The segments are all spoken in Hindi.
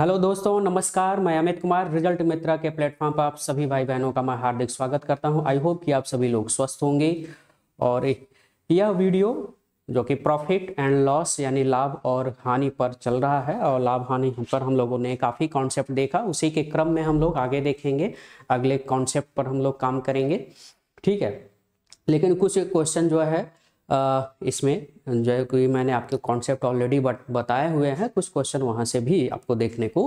हेलो दोस्तों नमस्कार, मैं अमित कुमार रिजल्ट मित्रा के प्लेटफॉर्म पर आप सभी भाई बहनों का मैं हार्दिक स्वागत करता हूं। आई होप कि आप सभी लोग स्वस्थ होंगे और यह वीडियो जो कि प्रॉफिट एंड लॉस यानी लाभ और हानि पर चल रहा है और लाभ हानि पर हम लोगों ने काफ़ी कॉन्सेप्ट देखा, उसी के क्रम में हम लोग आगे देखेंगे, अगले कॉन्सेप्ट पर हम लोग काम करेंगे, ठीक है। लेकिन कुछ क्वेश्चन जो है इसमें जो है कि मैंने आपके कॉन्सेप्ट ऑलरेडी बताए हुए हैं, कुछ क्वेश्चन वहां से भी आपको देखने को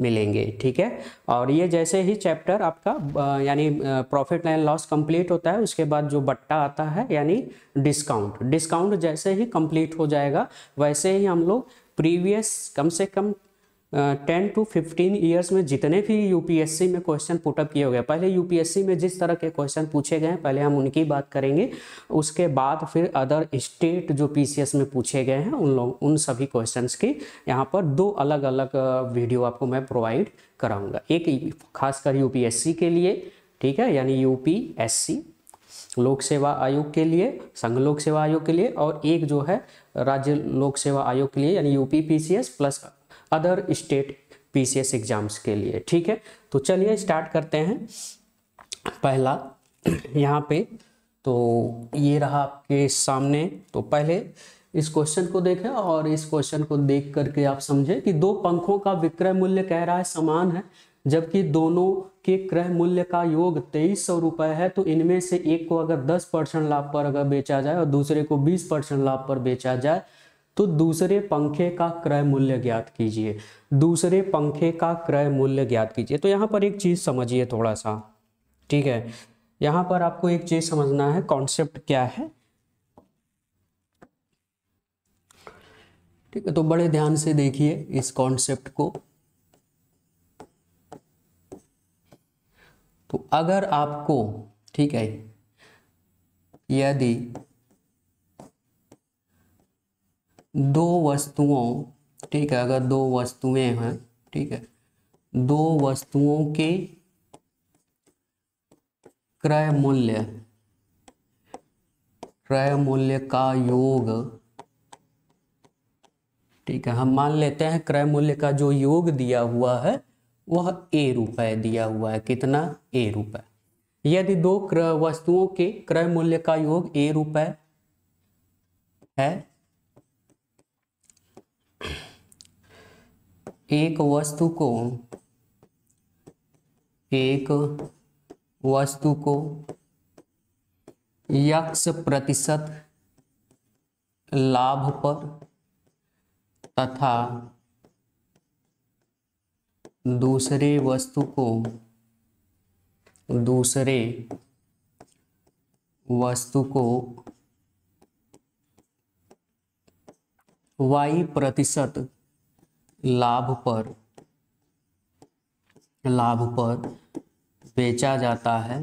मिलेंगे, ठीक है। और ये जैसे ही चैप्टर आपका यानी प्रॉफिट एंड लॉस कंप्लीट होता है उसके बाद जो बट्टा आता है यानी डिस्काउंट जैसे ही कंप्लीट हो जाएगा वैसे ही हम लोग प्रीवियस कम से कम 10 to 15 ईयर्स में जितने भी यूपीएससी में क्वेश्चन पुटअप किए हुए हैं, पहले यूपीएससी में जिस तरह के क्वेश्चन पूछे गए हैं पहले हम उनकी बात करेंगे, उसके बाद फिर अदर स्टेट जो पीसीएस में पूछे गए हैं उन सभी क्वेश्चंस की यहाँ पर दो अलग अलग वीडियो आपको मैं प्रोवाइड कराऊंगा, एक खासकर यूपीएससी के लिए, ठीक है, यानी यूपीएससी लोक सेवा आयोग के लिए, संघ लोक सेवा आयोग के लिए, और एक जो है राज्य लोक सेवा आयोग के लिए यानी UPPCS plus other state PCS exams के लिए, ठीक है। तो चलिए स्टार्ट करते हैं। पहला यहाँ पे तो ये रहा आपके सामने, तो पहले इस क्वेश्चन को देखें और इस क्वेश्चन को देख करके आप समझें कि दो पंखों का विक्रय मूल्य कह रहा है समान है जबकि दोनों के क्रय मूल्य का योग 2300 रुपये है, तो इनमें से एक को अगर 10% लाभ पर अगर बेचा जाए और दूसरे को 20% लाभ पर बेचा जाए तो दूसरे पंखे का क्रय मूल्य ज्ञात कीजिए, दूसरे पंखे का क्रय मूल्य ज्ञात कीजिए। तो यहाँ पर एक चीज समझिए थोड़ा सा, ठीक है, यहाँ पर आपको एक चीज समझना है, कॉन्सेप्ट क्या है, ठीक है। तो बड़े ध्यान से देखिए इस कॉन्सेप्ट को। तो अगर आपको, ठीक है, यदि दो वस्तुओं, ठीक है, अगर दो वस्तुएं हैं, ठीक है, दो वस्तुओं के क्रय मूल्य का योग, ठीक है, हम मान लेते हैं क्रय मूल्य का जो योग दिया हुआ है वह ₹1 दिया हुआ है, कितना, ₹1। यदि दो वस्तुओं के क्रय मूल्य का योग ₹1 है, एक वस्तु को x प्रतिशत लाभ पर तथा दूसरे वस्तु को y प्रतिशत लाभ पर बेचा जाता है,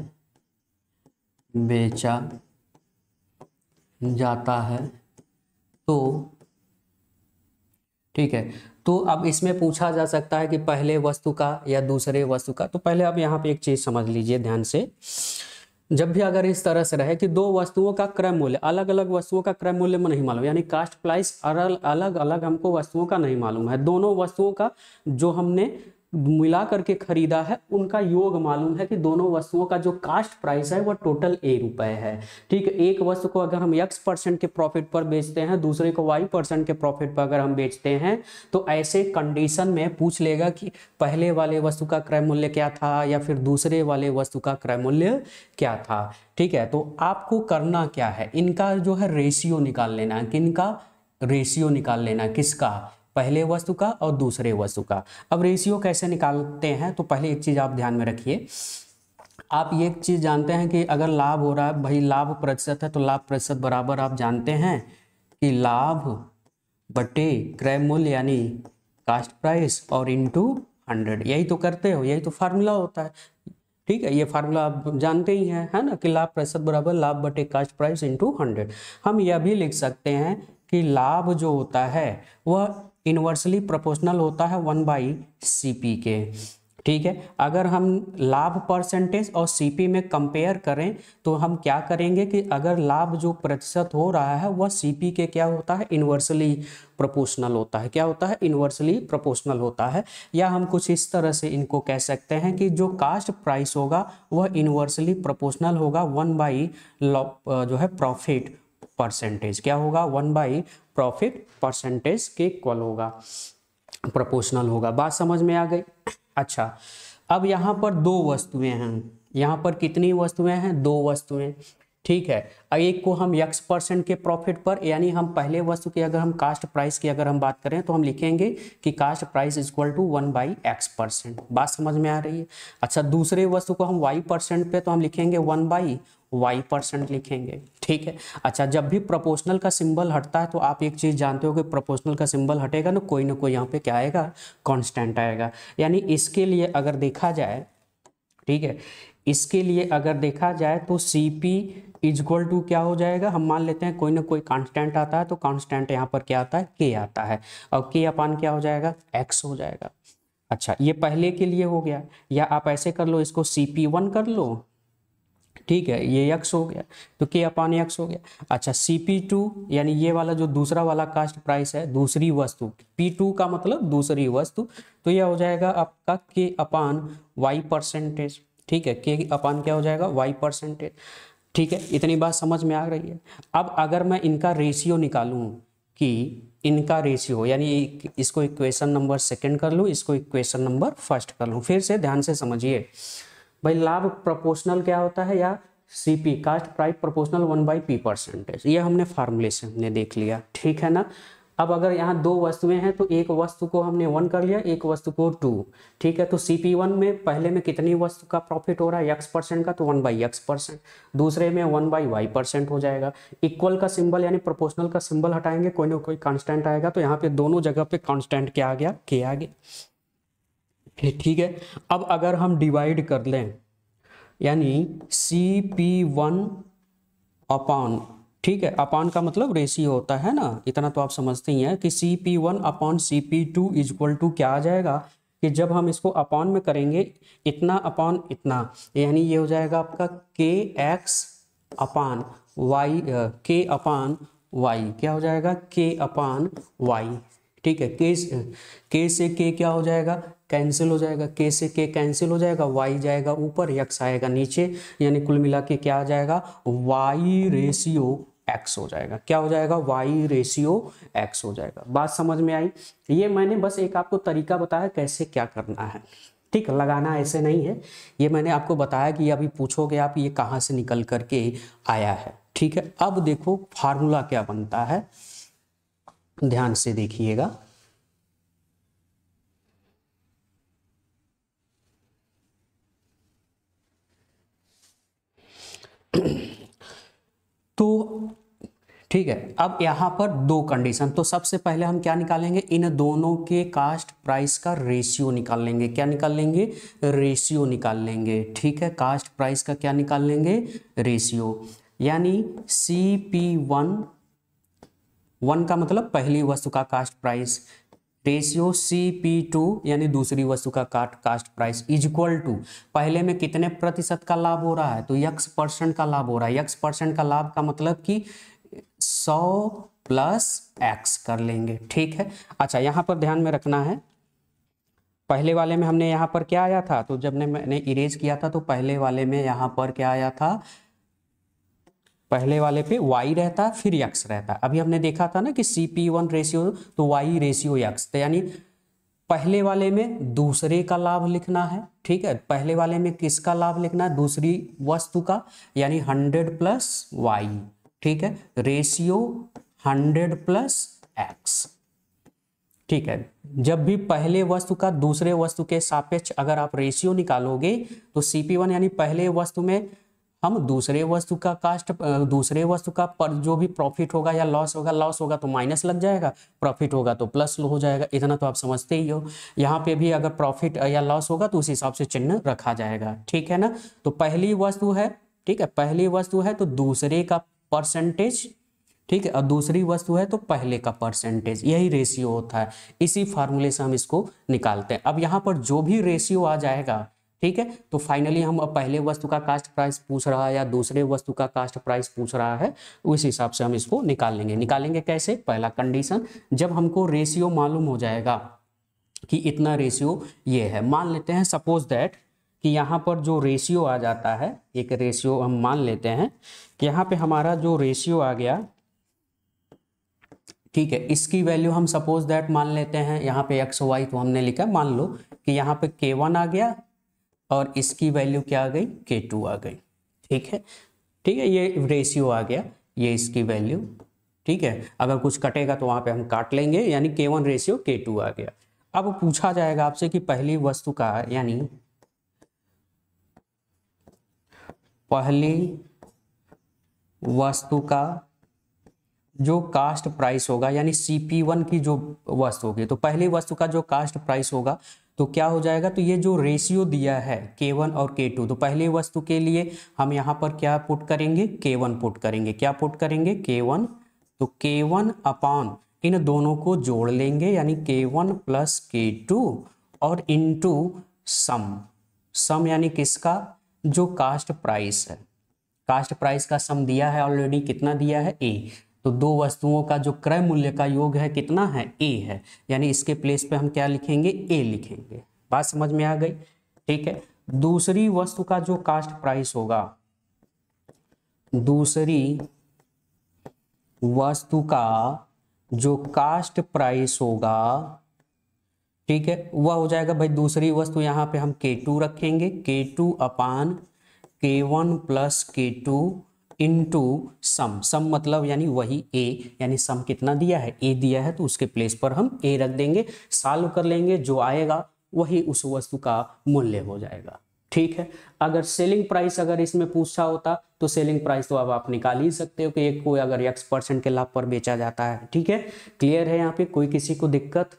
तो ठीक है। तो अब इसमें पूछा जा सकता है कि पहले वस्तु का या दूसरे वस्तु का। तो पहले आप यहाँ पे एक चीज समझ लीजिए ध्यान से, जब भी अगर इस तरह से रहे कि दो वस्तुओं का क्रय मूल्य, अलग अलग वस्तुओं का क्रय मूल्य में नहीं मालूम यानी कास्ट प्राइस अलग अलग हमको वस्तुओं का नहीं मालूम है, दोनों वस्तुओं का जो हमने मिला करके खरीदा है उनका योग मालूम है कि दोनों वस्तुओं का जो कास्ट प्राइस है वह टोटल ₹1 है, ठीक है। एक वस्तु को अगर हम x% के प्रॉफिट पर बेचते हैं, दूसरे को y% के प्रॉफिट पर अगर हम बेचते हैं, तो ऐसे कंडीशन में पूछ लेगा कि पहले वाले वस्तु का क्रय मूल्य क्या था या फिर दूसरे वाले वस्तु का क्रय मूल्य क्या था, ठीक है। तो आपको करना क्या है, इनका जो है रेशियो निकाल लेना है, किनका रेशियो निकाल लेना, किसका, पहले वस्तु का और दूसरे वस्तु का। अब रेशियो कैसे निकालते हैं, तो पहले एक चीज आप ध्यान में रखिए, आप ये चीज जानते हैं कि अगर लाभ हो रहा है, भाई लाभ प्रतिशत है तो लाभ प्रतिशत बराबर आप जानते हैं कि लाभ बटे क्रय मूल्य यानी कास्ट प्राइस और × 100, यही तो करते हो, यही तो फार्मूला होता है, ठीक है, ये फार्मूला आप जानते ही हैं, है ना, कि लाभ प्रतिशत बराबर लाभ बटे कास्ट प्राइस × 100। हम यह भी लिख सकते हैं कि लाभ जो होता है वह इन्वर्सली प्रोपोर्शनल होता है 1/CP के, ठीक है। अगर हम लाभ परसेंटेज और सीपी में कंपेयर करें तो हम क्या करेंगे कि अगर लाभ जो प्रतिशत हो रहा है वह सीपी के क्या होता है, इन्वर्सली प्रोपोर्शनल होता है। क्या होता है, इन्वर्सली प्रोपोर्शनल होता है। या हम कुछ इस तरह से इनको कह सकते हैं कि जो कास्ट प्राइस होगा वह इन्वर्सली प्रोपोर्शनल होगा 1/, जो है प्रॉफिट परसेंटेज। क्या होगा, 1/ प्रॉफिट परसेंटेज के इक्वल होगा, प्रोपोर्शनल होगा। बात समझ में आ गई। अच्छा, अब यहाँ पर दो वस्तुएं हैं, यहाँ पर कितनी वस्तुएं हैं, दो वस्तुएं, ठीक है। एक को हम x परसेंट के प्रॉफिट पर, यानी हम पहले वस्तु की अगर हम कास्ट प्राइस की अगर हम बात करें तो हम लिखेंगे कि cost price equal to 1/x percent. बात समझ में आ रही है। अच्छा, दूसरे वस्तु को हम y परसेंट पे तो हम लिखेंगे 1/y परसेंट लिखेंगे, ठीक है। अच्छा, जब भी प्रोपोर्शनल का सिंबल हटता है तो आप एक चीज जानते हो कि प्रोपोर्शनल का सिंबल हटेगा ना कोई यहाँ पे क्या आएगा, कांस्टेंट आएगा। यानी इसके लिए अगर देखा जाए, ठीक है, इसके लिए अगर देखा जाए तो सीपी इजक्वल टू क्या हो जाएगा, हम मान लेते हैं कोई ना कोई कांस्टेंट आता है तो कांस्टेंट यहाँ पर क्या आता है, के आता है, और के अपान क्या हो जाएगा, एक्स हो जाएगा। अच्छा, ये पहले के लिए हो गया, या आप ऐसे कर लो, इसको CP1 कर लो, ठीक है, ये x हो गया तो k अपान x हो गया। अच्छा, CP2 यानी ये वाला जो दूसरा वाला कास्ट प्राइस है, दूसरी वस्तु, P2 का मतलब दूसरी वस्तु, तो यह हो जाएगा आपका k अपान y परसेंटेज, ठीक है, k अपान क्या हो जाएगा, y परसेंटेज, ठीक है। इतनी बात समझ में आ रही है। अब अगर मैं इनका रेशियो निकालूं कि इनका रेशियो, यानी इसको इक्वेशन नंबर सेकेंड कर लूँ, इसको इक्वेशन नंबर फर्स्ट कर लूँ, फिर से ध्यान से समझिए भाई। लाभ प्रोपोर्शनल क्या होता है, या CP cost price proportional 1/p percentage, ये हमने फार्मूले से हमने देख लिया, ठीक है ना। अब अगर यहाँ दो वस्तुएं हैं तो एक वस्तु को हमने 1 कर लिया, एक वस्तु को 2, ठीक है। तो CP1 में पहले में कितनी वस्तु का प्रॉफिट हो रहा है, x परसेंट का, तो 1/x परसेंट, दूसरे में 1/y परसेंट हो जाएगा। इक्वल का सिंबल यानी प्रोपोर्शनल का सिंबल हटाएंगे, कोई ना कोई कांस्टेंट आएगा, तो यहाँ पे दोनों जगह पे कांस्टेंट क्या आ गया, के आ गया, ठीक है। अब अगर हम डिवाइड कर लें, यानी CP1 अपॉन, ठीक है, अपान का मतलब रेशियो होता है ना, इतना तो आप समझते ही हैं कि CP1 upon CP2 equal to क्या आ जाएगा, कि जब हम इसको अपान में करेंगे इतना अपॉन इतना, यानी ये हो जाएगा आपका KX upon Y, K upon Y, क्या हो जाएगा, K अपान वाई, ठीक है। K से K क्या हो जाएगा, कैंसिल हो जाएगा, K से K कैंसिल हो जाएगा, Y जाएगा ऊपर, X आएगा नीचे, यानी कुल मिला के क्या आ जाएगा, Y रेशियो X हो जाएगा। क्या हो जाएगा, Y रेशियो X हो जाएगा। बात समझ में आई। ये मैंने बस एक आपको तरीका बताया कैसे क्या करना है, ठीक, लगाना ऐसे नहीं है, ये मैंने आपको बताया कि अभी पूछोगे आप ये कहाँ से निकल करके आया है, ठीक है। अब देखो फार्मूला क्या बनता है, ध्यान से देखिएगा। तो ठीक है, अब यहां पर दो कंडीशन, तो सबसे पहले हम क्या निकालेंगे, इन दोनों के कास्ट प्राइस का रेशियो निकाल लेंगे। क्या निकाल लेंगे, रेशियो निकाल लेंगे, ठीक है। कास्ट प्राइस का क्या निकाल लेंगे, रेशियो, यानी CP1 का मतलब पहली वस्तु का कास्ट प्राइस, रेशियो CP2 यानी दूसरी वस्तु का कास्ट प्राइस, इक्वल टू पहले में कितने प्रतिशत का लाभ हो रहा है, तो x परसेंट का लाभ हो रहा है। x परसेंट का लाभ का मतलब कि 100 + x कर लेंगे, ठीक है। अच्छा, यहाँ पर ध्यान में रखना है, पहले वाले में हमने यहाँ पर क्या आया था, तो जब मैंने इरेज किया था तो पहले वाले में यहाँ पर क्या आया था, पहले वाले पे y रहता फिर x रहता। अभी हमने देखा था ना कि CP1 रेशियो तो y रेशियो x, तो यानी पहले वाले में दूसरे का लाभ लिखना है, ठीक है। पहले वाले में किसका लाभ लिखना है, दूसरी वस्तु का, यानी 100 + y, ठीक है, रेशियो 100 + x, ठीक है। जब भी पहले वस्तु का दूसरे वस्तु के सापेक्ष अगर आप रेशियो निकालोगे तो CP1 यानी पहले वस्तु में हम दूसरे वस्तु का कास्ट, दूसरे वस्तु का पर जो भी प्रॉफिट होगा या लॉस होगा, लॉस होगा तो माइनस लग जाएगा, प्रॉफिट होगा तो प्लस हो जाएगा, इतना तो आप समझते ही हो। यहाँ पे भी अगर प्रॉफिट या लॉस होगा तो उस हिसाब से चिन्ह रखा जाएगा, ठीक है ना। तो पहली वस्तु है, ठीक है, पहली वस्तु है तो दूसरे का परसेंटेज, ठीक है, और दूसरी वस्तु है तो पहले का परसेंटेज, यही रेशियो होता है। इसी फार्मूले से हम इसको निकालते हैं। अब यहाँ पर जो भी रेशियो आ जाएगा, ठीक है, तो फाइनली हम अब पहले वस्तु का कास्ट प्राइस पूछ रहा है या दूसरे वस्तु का कास्ट प्राइस पूछ रहा है, उस हिसाब से हम इसको निकालेंगे। निकालेंगे कैसे? पहला कंडीशन, जब हमको रेशियो मालूम हो जाएगा कि इतना रेशियो ये है, मान लेते हैं सपोज दैट कि यहाँ पर जो रेशियो आ जाता है, एक रेशियो हम मान लेते हैं कि यहाँ पे हमारा जो रेशियो आ गया, ठीक है, इसकी वैल्यू हम सपोज दैट मान लेते हैं यहाँ पे एक्स वाई, तो हमने लिखा, मान लो कि यहाँ पे K1 आ गया और इसकी वैल्यू क्या आ गई, K2 आ गई। ठीक है, ठीक है, ये रेशियो आ गया, ये इसकी वैल्यू, ठीक है, अगर कुछ कटेगा तो वहाँ पे हम काट लेंगे, यानी K1 रेशियो K2 आ गया। अब पूछा जाएगा आपसे कि पहली वस्तु का, यानी पहली वस्तु का जो कास्ट प्राइस होगा, यानी CP1 की जो वस्तु होगी, तो पहली वस्तु का जो कास्ट प्राइस होगा तो क्या हो जाएगा, तो ये जो रेशियो दिया है K1 और K2, तो पहली वस्तु के लिए हम यहाँ पर क्या पुट करेंगे, K1 पुट करेंगे। क्या पुट करेंगे, K1, तो K1 अपॉन इन दोनों को जोड़ लेंगे, यानी K1 प्लस K2 और इनटू सम यानी किसका, जो कास्ट प्राइस है। कास्ट प्राइस का सम दिया है ऑलरेडी, कितना दिया है, A, तो दो वस्तुओं का जो क्रय मूल्य का योग है कितना है, A है, यानी इसके प्लेस पे हम क्या लिखेंगे, A लिखेंगे। बात समझ में आ गई? ठीक है, दूसरी वस्तु का जो कास्ट प्राइस होगा, दूसरी वस्तु का जो कास्ट प्राइस होगा, ठीक है, वह हो जाएगा भाई, दूसरी वस्तु यहाँ पे हम K2 रखेंगे, K2 अपान K1 plus K2 into some मतलब यानी वही A, यानी सम कितना दिया है, A दिया है, तो उसके प्लेस पर हम A रख देंगे, सॉल्व कर लेंगे, जो आएगा वही उस वस्तु का मूल्य हो जाएगा। ठीक है, अगर सेलिंग प्राइस अगर इसमें पूछा होता तो सेलिंग प्राइस तो अब आप निकाल ही सकते हो कि एक कोई अगर X% के लाभ पर बेचा जाता है। ठीक है, क्लियर है यहाँ पे, कोई किसी को दिक्कत?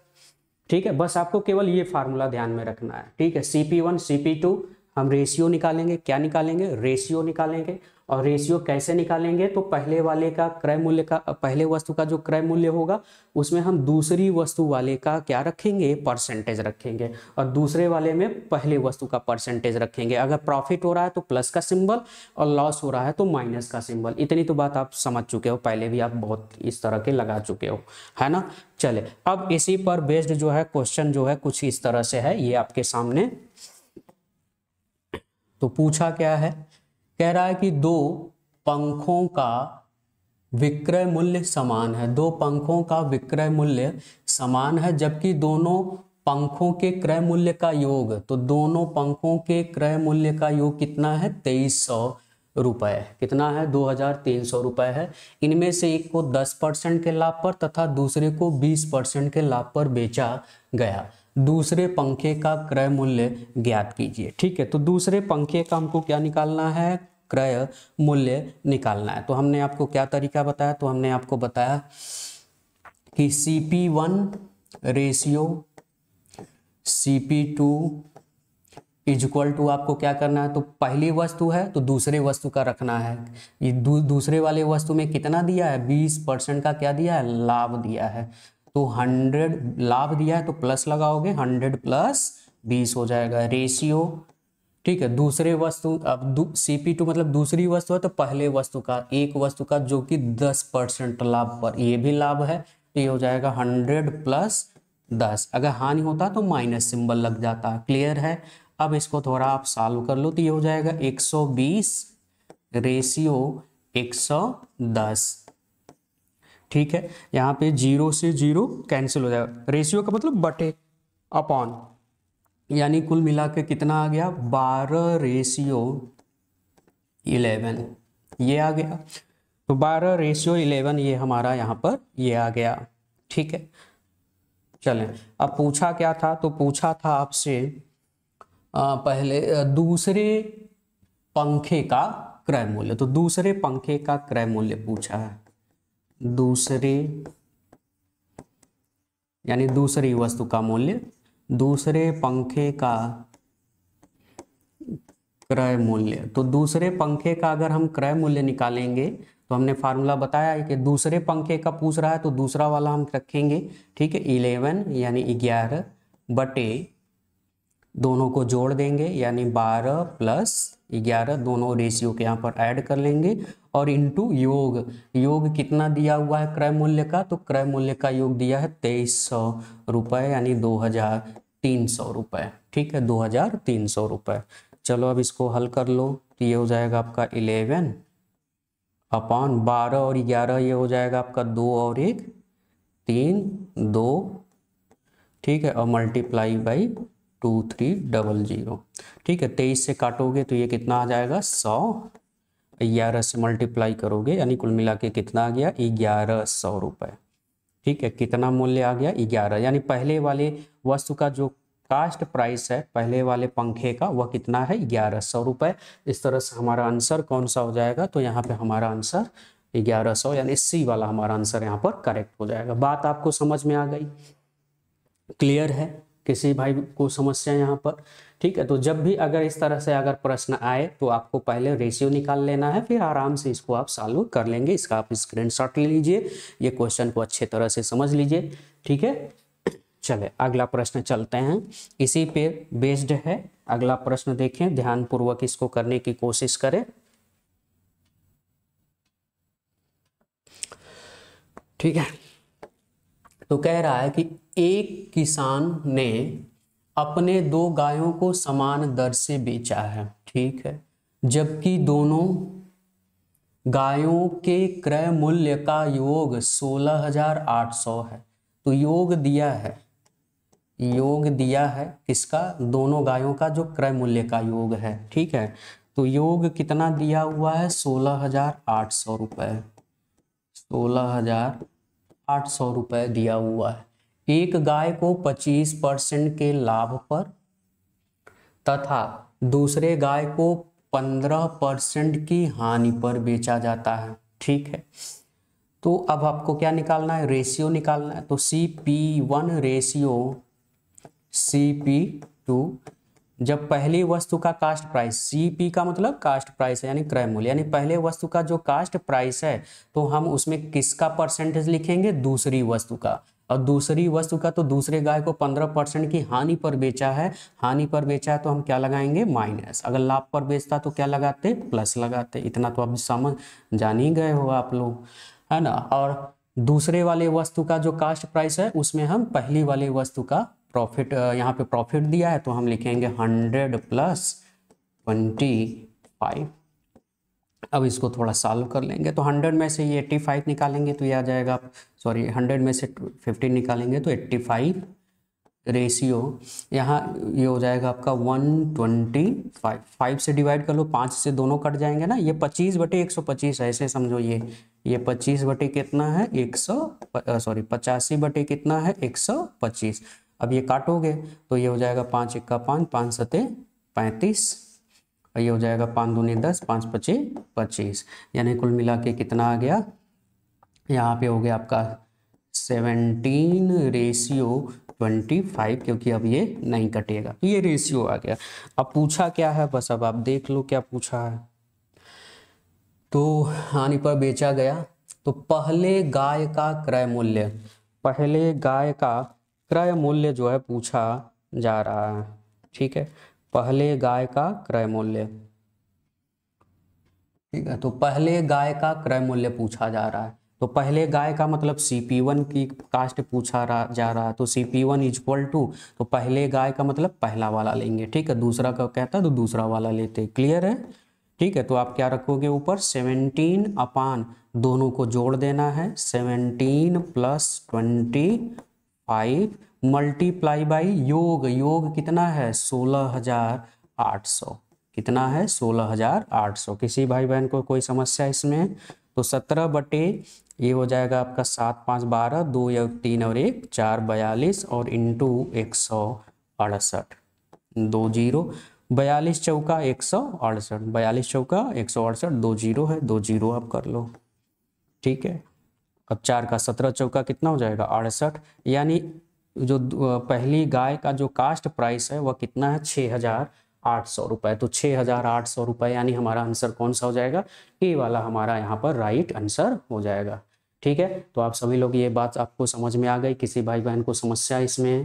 ठीक है, बस आपको केवल ये फार्मूला ध्यान में रखना है। ठीक है, CP1 CP2 हम रेशियो निकालेंगे। क्या निकालेंगे, रेशियो निकालेंगे, और रेशियो कैसे निकालेंगे, तो पहले वाले का क्रय मूल्य का, पहले वस्तु का जो क्रय मूल्य होगा उसमें हम दूसरी वस्तु वाले का क्या रखेंगे, परसेंटेज रखेंगे, और दूसरे वाले में पहले वस्तु का परसेंटेज रखेंगे। अगर प्रॉफिट हो रहा है तो प्लस का सिंबल और लॉस हो रहा है तो माइनस का सिंबल। इतनी तो बात आप समझ चुके हो, पहले भी आप बहुत इस तरह के लगा चुके हो, है ना। चले, अब इसी पर बेस्ड जो है क्वेश्चन जो है कुछ इस तरह से है, ये आपके सामने। तो पूछा क्या है, कह रहा है कि दो पंखों का विक्रय मूल्य समान है, दो पंखों का विक्रय मूल्य समान है, जबकि दोनों पंखों के क्रय मूल्य का योग, तो दोनों पंखों के क्रय मूल्य का योग कितना है, 2300 रुपए, कितना है, 2300 रुपए है। इनमें से एक को 10% के लाभ पर तथा दूसरे को 20% के लाभ पर बेचा गया। दूसरे पंखे का क्रय मूल्य ज्ञात कीजिए। ठीक है, तो दूसरे पंखे का हमको क्या निकालना है, क्रय मूल्य निकालना है। तो हमने आपको क्या तरीका बताया, तो हमने आपको बताया कि CP1 ratio CP2 is equal to, आपको क्या करना है, तो पहली वस्तु है तो दूसरे वस्तु का रखना है, ये दूसरे वाले वस्तु में कितना दिया है, 20% का क्या दिया है, लाभ दिया है, तो 100 लाभ दिया है तो प्लस लगाओगे, 100 प्लस 20 हो जाएगा रेशियो। ठीक है, दूसरे वस्तु, अब CP2 मतलब दूसरी वस्तु है, तो पहले वस्तु का, एक वस्तु का जो कि 10% लाभ पर, ये भी लाभ है, तो ये हो जाएगा 100 प्लस 10, अगर हानि होता तो माइनस सिंबल लग जाता। क्लियर है, अब इसको थोड़ा आप सॉल्व कर लो, तो ये हो जाएगा 120 रेशियो 110। ठीक है, यहाँ पे 0 से 0 कैंसिल हो जाएगा, रेशियो का मतलब बटे अपॉन, यानी कुल मिला के कितना आ गया, 12 रेशियो 11 ये आ गया, तो 12 रेशियो 11 ये हमारा यहाँ पर ये आ गया। ठीक है, चलें, अब पूछा क्या था, तो पूछा था आपसे पहले दूसरे पंखे का क्रय मूल्य, तो दूसरे पंखे का क्रय मूल्य पूछा है, दूसरे यानी दूसरी वस्तु का मूल्य, दूसरे पंखे का क्रय मूल्य। तो दूसरे पंखे का अगर हम क्रय मूल्य निकालेंगे तो हमने फार्मूला बताया है कि दूसरे पंखे का पूछ रहा है तो दूसरा वाला हम रखेंगे, ठीक है, 11 यानी 11 बटे दोनों को जोड़ देंगे यानी 12 प्लस 11, दोनों रेशियो के यहाँ पर ऐड कर लेंगे और इनटू योग कितना दिया हुआ है क्रय मूल्य का, तो क्रय मूल्य का योग दिया है 2300 रुपये यानी 2300 रुपये, ठीक है, 2300 रुपये। चलो अब इसको हल कर लो तो ये हो जाएगा आपका 11 अपॉन 12 और 11, ये हो जाएगा आपका 2 और 1 3 2, ठीक है, और मल्टीप्लाई बाई 2300, ठीक है। 23 से काटोगे तो ये कितना आ जाएगा 100, 11 से मल्टीप्लाई करोगे यानी कुल मिला के कितना आ गया 1100 रुपये, ठीक है। कितना मूल्य आ गया 11, यानी पहले वाले वस्तु का जो कास्ट प्राइस है पहले वाले पंखे का वह कितना है 1100 रुपये। इस तरह से हमारा आंसर कौन सा हो जाएगा, तो यहाँ पे हमारा आंसर 1100 यानी सी वाला हमारा आंसर यहाँ पर करेक्ट हो जाएगा। बात आपको समझ में आ गई, क्लियर है किसी भाई को समस्या यहाँ पर, ठीक है। तो जब भी अगर इस तरह से अगर प्रश्न आए तो आपको पहले रेशियो निकाल लेना है, फिर आराम से इसको आप सॉल्व कर लेंगे। इसका आप स्क्रीनशॉट ले लीजिए, ये क्वेश्चन को अच्छे तरह से समझ लीजिए, ठीक है। चले अगला प्रश्न चलते हैं, इसी पे बेस्ड है अगला प्रश्न, देखें ध्यानपूर्वक इसको करने की कोशिश करें, ठीक है। तो कह रहा है कि एक किसान ने अपने 2 गायों को समान दर से बेचा है, ठीक है, जबकि दोनों गायों के क्रय मूल्य का योग 16800 है। तो योग दिया है, योग दिया है किसका, दोनों गायों का जो क्रय मूल्य का योग है, ठीक है। तो योग कितना दिया हुआ है 16800 रुपये, 16800 रुपये दिया हुआ है। एक गाय को 25% के लाभ पर तथा दूसरे गाय को 15% की हानि पर बेचा जाता है, ठीक है। तो अब आपको क्या निकालना है, रेशियो निकालना है। तो CP1 रेशियो CP2, जब पहली वस्तु का कास्ट प्राइस, CP का मतलब कास्ट प्राइस है यानी क्रय मूल्य, यानी पहले वस्तु का जो कास्ट प्राइस है तो हम उसमें किसका परसेंटेज लिखेंगे, दूसरी वस्तु का, और दूसरी वस्तु का तो दूसरे गाय को 15% की हानि पर बेचा है, हानि पर बेचा है तो हम क्या लगाएंगे माइनस, अगर लाभ पर बेचता तो क्या लगाते प्लस लगाते, इतना तो आप समझ जान ही गए हो आप लोग, है ना। और दूसरे वाले वस्तु का जो कास्ट प्राइस है उसमें हम पहली वाले वस्तु का प्रॉफिट, यहाँ पे प्रॉफिट दिया है तो हम लिखेंगे 100 प्लस 25। अब इसको थोड़ा सॉल्व कर लेंगे तो 100 में से ये 85 निकालेंगे तो ये आ जाएगा, सॉरी 100 में से 15 निकालेंगे तो 85 रेशियो, यहाँ ये हो जाएगा आपका 125, 5 से डिवाइड कर लो, 5 से दोनों कट जाएंगे ना, ये 25 बटे 125 ऐसे समझो, ये 25 बटे कितना है 85 बटे कितना है 125। अब ये काटोगे तो ये हो जाएगा 5 1 का 5, 5 7 35, और ये हो जाएगा 5 2 10, 5 5 25, यानी कुल मिला के कितना आ गया, यहाँ पे हो गया आपका 17 रेशियो 25, क्योंकि अब ये नहीं कटेगा, तो ये रेशियो आ गया। अब पूछा क्या है, बस अब आप देख लो क्या पूछा है। तो हानि पर बेचा गया, तो पहले गाय का क्रय मूल्य, पहले गाय का क्रय मूल्य जो है पूछा जा रहा है, ठीक है, पहले गाय का क्रय मूल्य, ठीक है। तो पहले गाय का क्रय मूल्य पूछा जा रहा है, तो पहले गाय का मतलब CP1 की कास्ट पूछा जा रहा है, तो CP1 इक्वल टू, तो पहले गाय का मतलब पहला वाला लेंगे, ठीक है, दूसरा का कहता है तो दूसरा वाला लेते, क्लियर है, ठीक है। तो आप क्या रखोगे ऊपर 17 अपान दोनों को जोड़ देना है, 17 प्लस 25 मल्टीप्लाई बाई योग कितना है 16800, कितना है 16800। किसी भाई बहन को कोई समस्या इसमें, तो 17 बटे ये हो जाएगा आपका 7 5 12, 2 3 और 1 4 42 और इंटू 168, 20, 42 चौका 168, 42 चौका 168, 20 है, 20 आप कर लो, ठीक है। अब 4 का 17 चौका कितना हो जाएगा 68, यानी जो पहली गाय का जो कास्ट प्राइस है वह कितना है 6000 800 रुपए। तो 6,800 रुपए यानी हमारा आंसर कौन सा हो जाएगा? ए वाला हमारा यहाँ पर राइट आंसर हो जाएगा। ठीक है, तो आप सभी लोग ये बात आपको समझ में आ गई, किसी भाई बहन को समस्या इसमें है?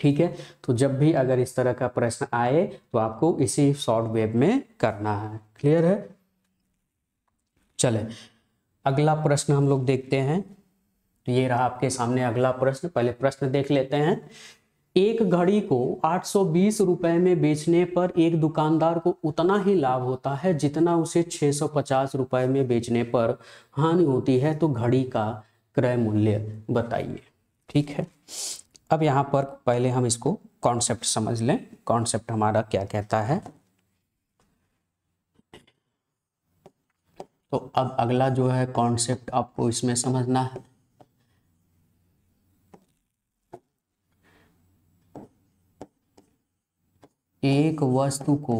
ठीक है, तो जब भी अगर इस तरह का प्रश्न आए तो आपको इसी शॉर्ट वेब में करना है। क्लियर है? चले अगला प्रश्न हम लोग देखते हैं। तो ये रहा आपके सामने अगला प्रश्न। पहले प्रश्न देख लेते हैं। एक घड़ी को 820 रुपए में बेचने पर एक दुकानदार को उतना ही लाभ होता है जितना उसे 650 रुपए में बेचने पर हानि होती है, तो घड़ी का क्रय मूल्य बताइए। ठीक है, अब यहाँ पर पहले हम इसको कॉन्सेप्ट समझ लें। कॉन्सेप्ट हमारा क्या कहता है? तो अब अगला जो है कॉन्सेप्ट आपको इसमें समझना है। एक वस्तु को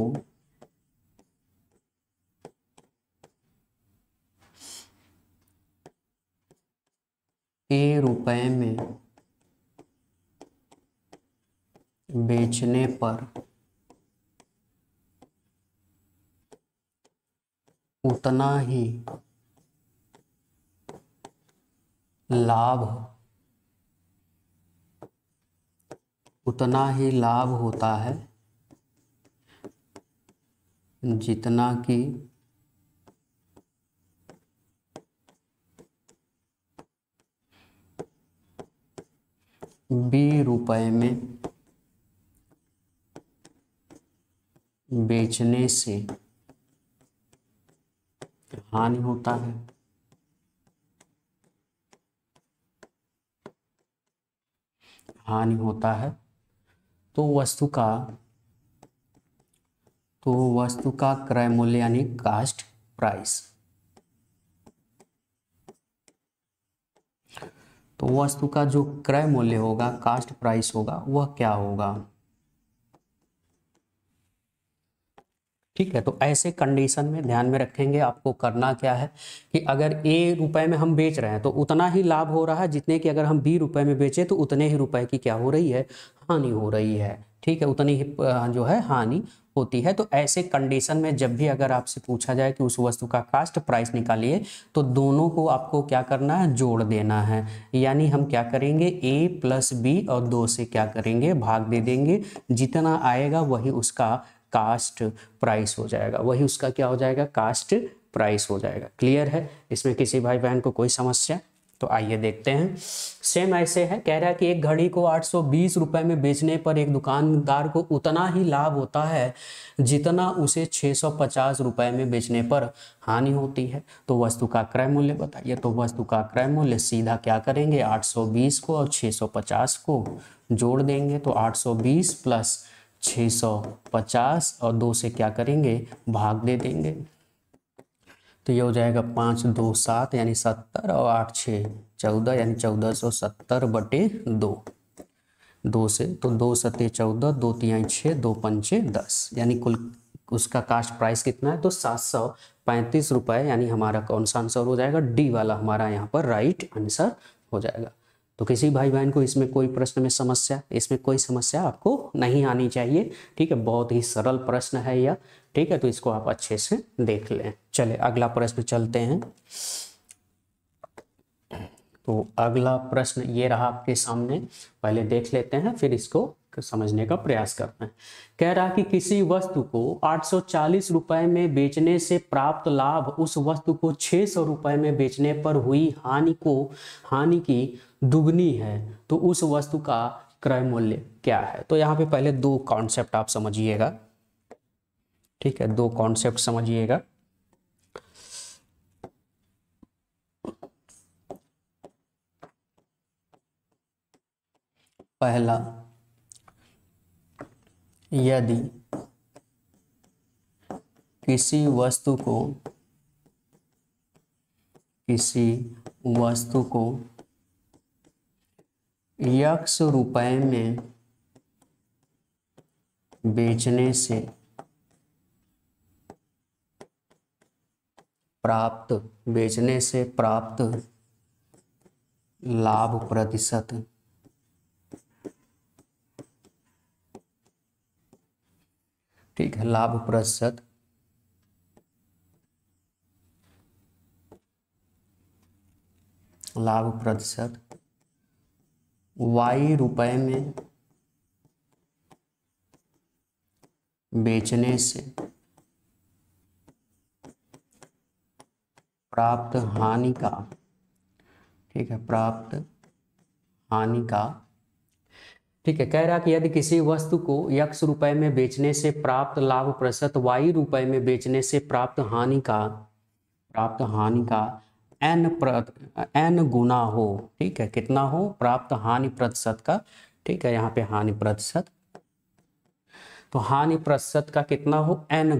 ₹1 में बेचने पर उतना ही लाभ होता है जितना कि ₹20 में बेचने से हानि होता है। तो वस्तु का क्रय मूल्य यानी कास्ट प्राइस। तो वस्तु का जो क्रय मूल्य होगा, कास्ट प्राइस होगा, वह क्या होगा? ठीक है, तो ऐसे कंडीशन में ध्यान में रखेंगे आपको करना क्या है कि अगर ₹1 में हम बेच रहे हैं तो उतना ही लाभ हो रहा है जितने कि अगर हम ₹20 में बेचे तो उतने ही रुपए की क्या हो रही है? हानि हो रही है। ठीक है, उतनी ही जो है हानि होती है। तो ऐसे कंडीशन में जब भी अगर आपसे पूछा जाए कि उस वस्तु का कास्ट प्राइस निकालिए, तो दोनों को आपको क्या करना है? जोड़ देना है। यानी हम क्या करेंगे, A+B और 2 से क्या करेंगे? भाग दे देंगे। जितना आएगा वही उसका कास्ट प्राइस हो जाएगा, कास्ट प्राइस हो जाएगा। क्लियर है? इसमें किसी भाई बहन को कोई समस्या? तो आइए देखते हैं। सेम ऐसे है, कह रहा है कि एक घड़ी को 820 रुपए में बेचने पर एक दुकानदार को उतना ही लाभ होता है जितना उसे 650 रुपए में बेचने पर हानि होती है, तो वस्तु का क्रय मूल्य बताइए। तो वस्तु का क्रय मूल्य सीधा क्या करेंगे? 820 को और 650 को जोड़ देंगे। तो 820 प्लस 650 और 2 से क्या करेंगे? भाग दे देंगे। तो ये हो जाएगा 5, 2, 7 यानी 70 और 8, 6, 14 यानी 1470 बटे 2 से। तो 2 सते 14, 2 तिहाई 6, 2 पंचे 10 यानी कुल उसका कास्ट प्राइस कितना है? तो 735 रुपए यानी हमारा कौन सा आंसर हो जाएगा? डी वाला हमारा यहाँ पर राइट आंसर हो जाएगा। तो किसी भाई बहन को इसमें कोई प्रश्न में समस्या, आपको नहीं आनी चाहिए। ठीक है, बहुत ही सरल प्रश्न है यह। ठीक है, तो इसको आप अच्छे से देख लें। चले अगला प्रश्न चलते हैं। तो अगला प्रश्न ये रहा आपके सामने, पहले देख लेते हैं फिर इसको समझने का प्रयास करते हैं। कह रहा कि किसी वस्तु को 840 रुपए में बेचने से प्राप्त लाभ उस वस्तु को 600 रुपए में बेचने पर हुई हानि की दुगनी है, तो उस वस्तु का क्रय मूल्य क्या है? तो यहाँ पे पहले 2 कॉन्सेप्ट आप समझिएगा। ठीक है, 2 कॉन्सेप्ट समझिएगा। पहला, यदि किसी वस्तु को ₹1 में बेचने से प्राप्त लाभ प्रतिशत ठीक है, लाभ प्रतिशत y रुपए में बेचने से प्राप्त हानि का, ठीक है, ठीक है, कह रहा कि यदि किसी वस्तु को x रुपए में बेचने से प्राप्त लाभ प्रतिशत y रुपए में बेचने से प्राप्त हानि का n गुना हो, ठीक है, कितना हो, प्राप्त हानि प्रतिशत का, ठीक है, यहाँ पे हानि प्रतिशत, तो हानि प्रतिशत का कितना हो, n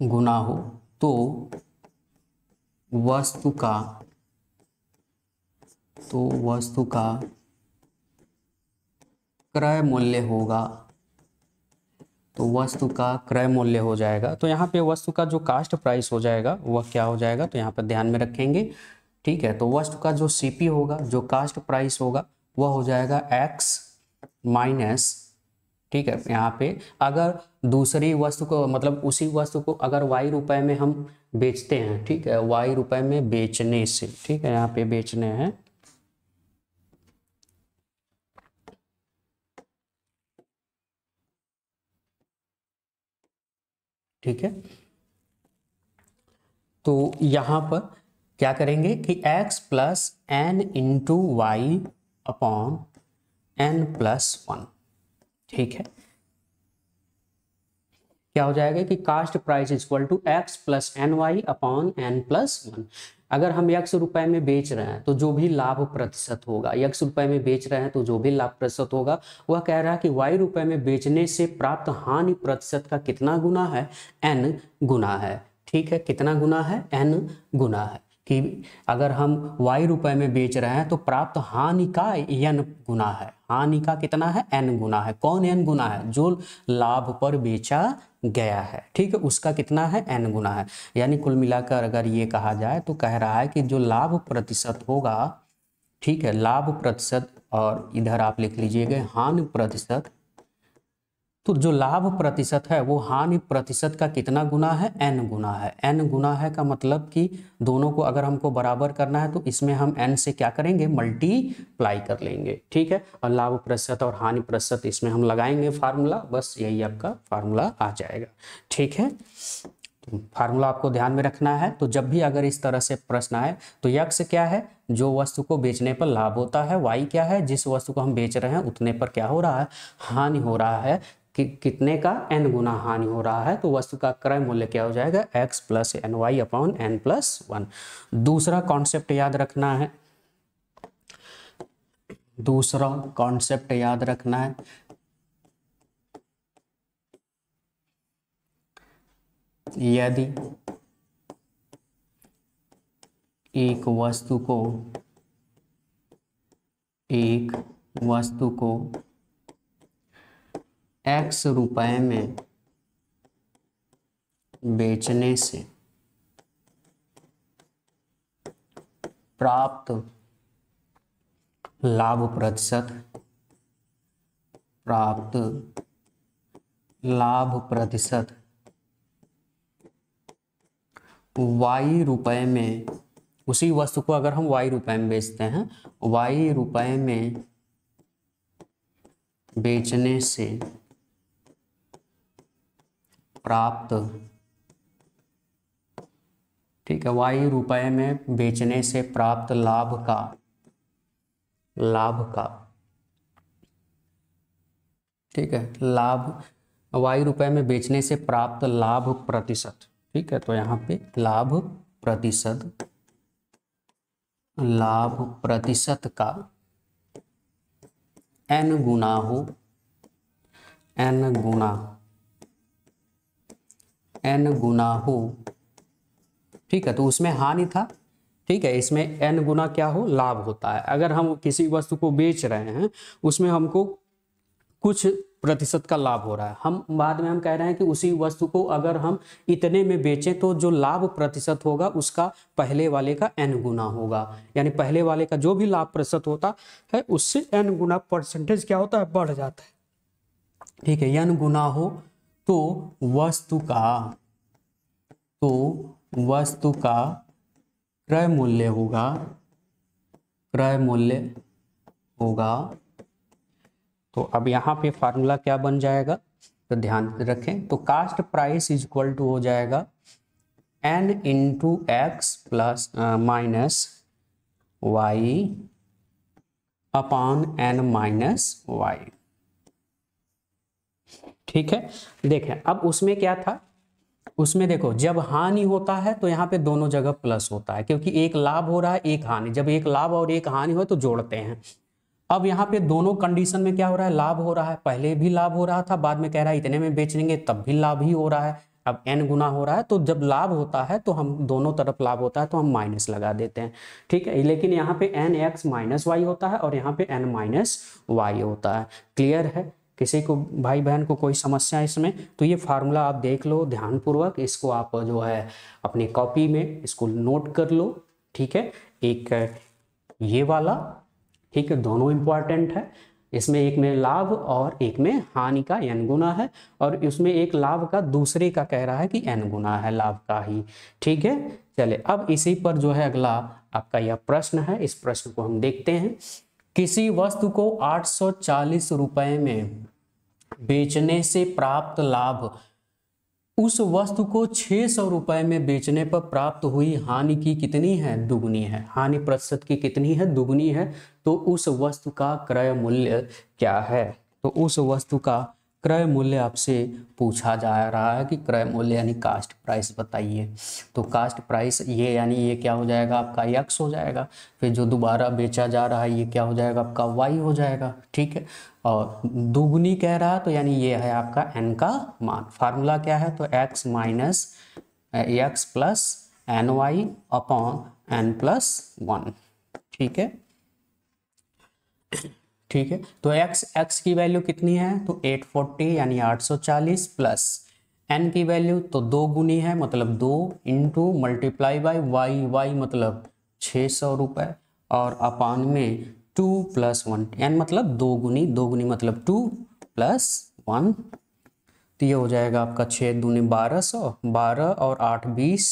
गुना हो, तो वस्तु का क्रय मूल्य होगा, तो वस्तु का क्रय मूल्य हो जाएगा। तो यहाँ पे वस्तु का जो कास्ट प्राइस हो जाएगा वह क्या हो जाएगा, तो यहाँ पर ध्यान में रखेंगे, ठीक है। तो वस्तु का जो सीपी होगा, जो कास्ट प्राइस होगा, वह हो जाएगा एक्स माइनस, ठीक है, यहाँ पे अगर दूसरी वस्तु को, मतलब उसी वस्तु को अगर वाई रुपए में हम बेचते हैं, ठीक है, वाई रुपए में बेचने से, ठीक है, यहाँ पे बेचने हैं, ठीक है, तो यहां पर क्या करेंगे कि x plus N into Y upon N plus one, ठीक है, क्या हो जाएगा कि cost price equal to x plus N Y upon N plus one. अगर हम x रुपए में बेच रहे हैं तो जो भी लाभ प्रतिशत होगा, x रुपए में बेच रहे हैं तो जो भी लाभ प्रतिशत होगा, वह कह रहा है कि y रुपए में बेचने से प्राप्त हानि प्रतिशत का कितना गुना है, n गुना है, ठीक है, कितना गुना है, n गुना है, कि अगर हम y रुपए में बेच रहे हैं तो प्राप्त हानि का n गुना है, हानि का कितना है, n गुना है, कौन n गुना है, जो लाभ पर बेचा गया है, ठीक है, उसका कितना है, n गुना है। यानी कुल मिलाकर अगर ये कहा जाए तो कह रहा है कि जो लाभ प्रतिशत होगा, ठीक है, लाभ प्रतिशत और इधर आप लिख लीजिएगा हानि प्रतिशत, तो जो लाभ प्रतिशत है वो हानि प्रतिशत का कितना गुना है, n गुना है। n गुना है का मतलब कि दोनों को अगर हमको बराबर करना है तो इसमें हम n से क्या करेंगे, मल्टीप्लाई कर लेंगे, ठीक है, और लाभ प्रतिशत और हानि प्रतिशत इसमें हम लगाएंगे फार्मूला, बस यही आपका फार्मूला आ जाएगा, ठीक है। तो फार्मूला आपको ध्यान में रखना है। तो जब भी अगर इस तरह से प्रश्न आए तो x क्या है, जो वस्तु को बेचने पर लाभ होता है, y क्या है, जिस वस्तु को हम बेच रहे हैं उतने पर क्या हो रहा है, हानि हो रहा है, कितने का, n गुना हानि हो रहा है, तो वस्तु का क्रय मूल्य क्या हो जाएगा, x plus N Y upon N plus one. दूसरा कॉन्सेप्ट याद रखना है, यदि एक वस्तु को x रुपए में बेचने से प्राप्त लाभ प्रतिशत y रुपए में, उसी वस्तु को अगर हम y रुपए में बेचते हैं, y रुपए में बेचने से प्राप्त, ठीक है, वाई रुपए में बेचने से प्राप्त लाभ का ठीक है, वाई रुपए में बेचने से प्राप्त लाभ प्रतिशत, ठीक है, तो यहाँ पे लाभ प्रतिशत का n गुना हो, ठीक है, तो उसमें हानि था, ठीक है, इसमें n गुना क्या हो, लाभ होता है। अगर हम किसी वस्तु को बेच रहे हैं उसमें हमको कुछ प्रतिशत का लाभ हो रहा है। हम बाद में हम कह रहे हैं कि उसी वस्तु को अगर हम इतने में बेचें तो जो लाभ प्रतिशत होगा उसका पहले वाले का n गुना होगा, यानी पहले वाले का जो भी लाभ प्रतिशत होता है उससे n गुना परसेंटेज क्या होता है, बढ़ जाता है। ठीक है, n गुना हो तो वस्तु का क्रय मूल्य होगा, तो अब यहाँ पे फार्मूला क्या बन जाएगा, तो ध्यान रखें, तो cost price is equal to हो जाएगा n into X plus minus Y upon n minus Y. ठीक है, देखें अब उसमें क्या था, उसमें देखो जब हानि होता है तो यहाँ पे दोनों जगह प्लस होता है क्योंकि एक लाभ हो रहा है एक हानि, जब एक लाभ और एक हानि हो तो जोड़ते हैं। अब यहाँ पे दोनों कंडीशन में क्या हो रहा है, लाभ हो रहा है, पहले भी लाभ हो रहा था, बाद में कह रहा है इतने में बेच लेंगे तब भी लाभ ही हो रहा है, अब n गुना हो रहा है, तो जब लाभ होता है तो हम दोनों तरफ लाभ होता है तो हम माइनस लगा देते हैं। ठीक है, लेकिन यहाँ पे nx माइनस वाई होता है और यहाँ पे n माइनस वाई होता है। क्लियर है, किसी को भाई बहन को कोई समस्या है इसमें, तो ये फार्मूला आप देख लो ध्यानपूर्वक, इसको आप जो है अपनी कॉपी में इसको नोट कर लो। ठीक है, एक ये वाला, ठीक है, दोनों इम्पॉर्टेंट है, इसमें एक में लाभ और एक में हानि का n गुना है, और उसमें एक लाभ का दूसरे का कह रहा है कि n गुना है लाभ का ही। ठीक है, चले अब इसी पर जो है अगला आपका यह प्रश्न है, इस प्रश्न को हम देखते हैं। किसी वस्तु को 840 रुपए में बेचने से प्राप्त लाभ उस वस्तु को 600 रुपए में बेचने पर प्राप्त हुई हानि की कितनी है, दुगनी है, हानि प्रतिशत की कितनी है, दुगनी है, तो उस वस्तु का क्रय मूल्य क्या है, तो उस वस्तु का क्रय मूल्य आपसे पूछा जा रहा है कि क्रय मूल्य यानी कास्ट प्राइस बताइए। तो कास्ट प्राइस ये यानी ये क्या हो जाएगा आपका एक्स हो जाएगा, फिर जो दोबारा बेचा जा रहा है ये क्या हो जाएगा आपका वाई हो जाएगा। ठीक है, और दुगनी कह रहा है तो यानी ये है आपका एन का मान। फार्मूला क्या है, तो X minus X plus N Y upon N plus one. ठीक है, ठीक है, तो x की वैल्यू कितनी है, तो 840 यानी 840 प्लस n की वैल्यू तो दो गुनी है मतलब 2 into multiply by Y, Y मतलब 600 रुपए और अपान में 2 प्लस 1 n मतलब दो गुनी मतलब 2 प्लस 1, तो ये हो जाएगा आपका 6 दूनी 1200, 12 और 8 20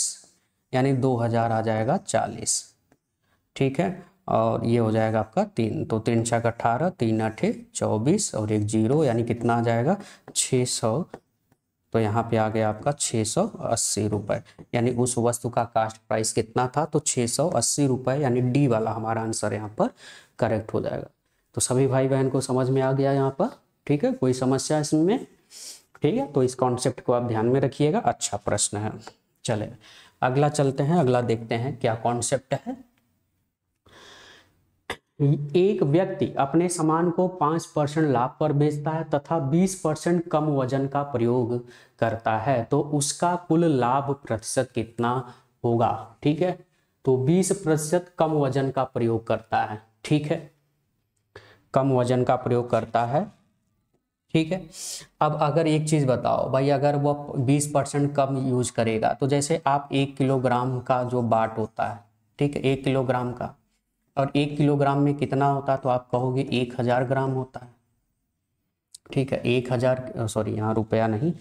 यानी 2000 आ जाएगा 40। ठीक है, और ये हो जाएगा आपका 3, तो 3 6 18, 3 8 24 और एक जीरो यानी कितना आ जाएगा 600, तो यहाँ पे आ गया आपका 680 रुपये, यानी उस वस्तु का कास्ट प्राइस कितना था तो 680 रुपये, यानी डी वाला हमारा आंसर यहाँ पर करेक्ट हो जाएगा। तो सभी भाई बहन को समझ में आ गया यहाँ पर, ठीक है, कोई समस्या इसमें? ठीक है, तो इस कॉन्सेप्ट को आप ध्यान में रखिएगा, अच्छा प्रश्न है। चले अगला चलते हैं, अगला देखते हैं क्या कॉन्सेप्ट है। एक व्यक्ति अपने सामान को 5% लाभ पर बेचता है तथा 20% कम वजन का प्रयोग करता है, तो उसका कुल लाभ प्रतिशत कितना होगा। ठीक है, तो 20% कम वजन का प्रयोग करता है, ठीक है, कम वजन का प्रयोग करता है। ठीक है, अब अगर एक चीज बताओ भाई, अगर वह 20% कम यूज करेगा तो जैसे आप 1 किलोग्राम का जो बाट होता है, ठीक है, 1 किलोग्राम का, और 1 किलोग्राम में कितना होता है, तो आप कहोगे 1000 ग्राम होता है। ठीक है, 1000 सॉरी यहाँ रुपया नहीं,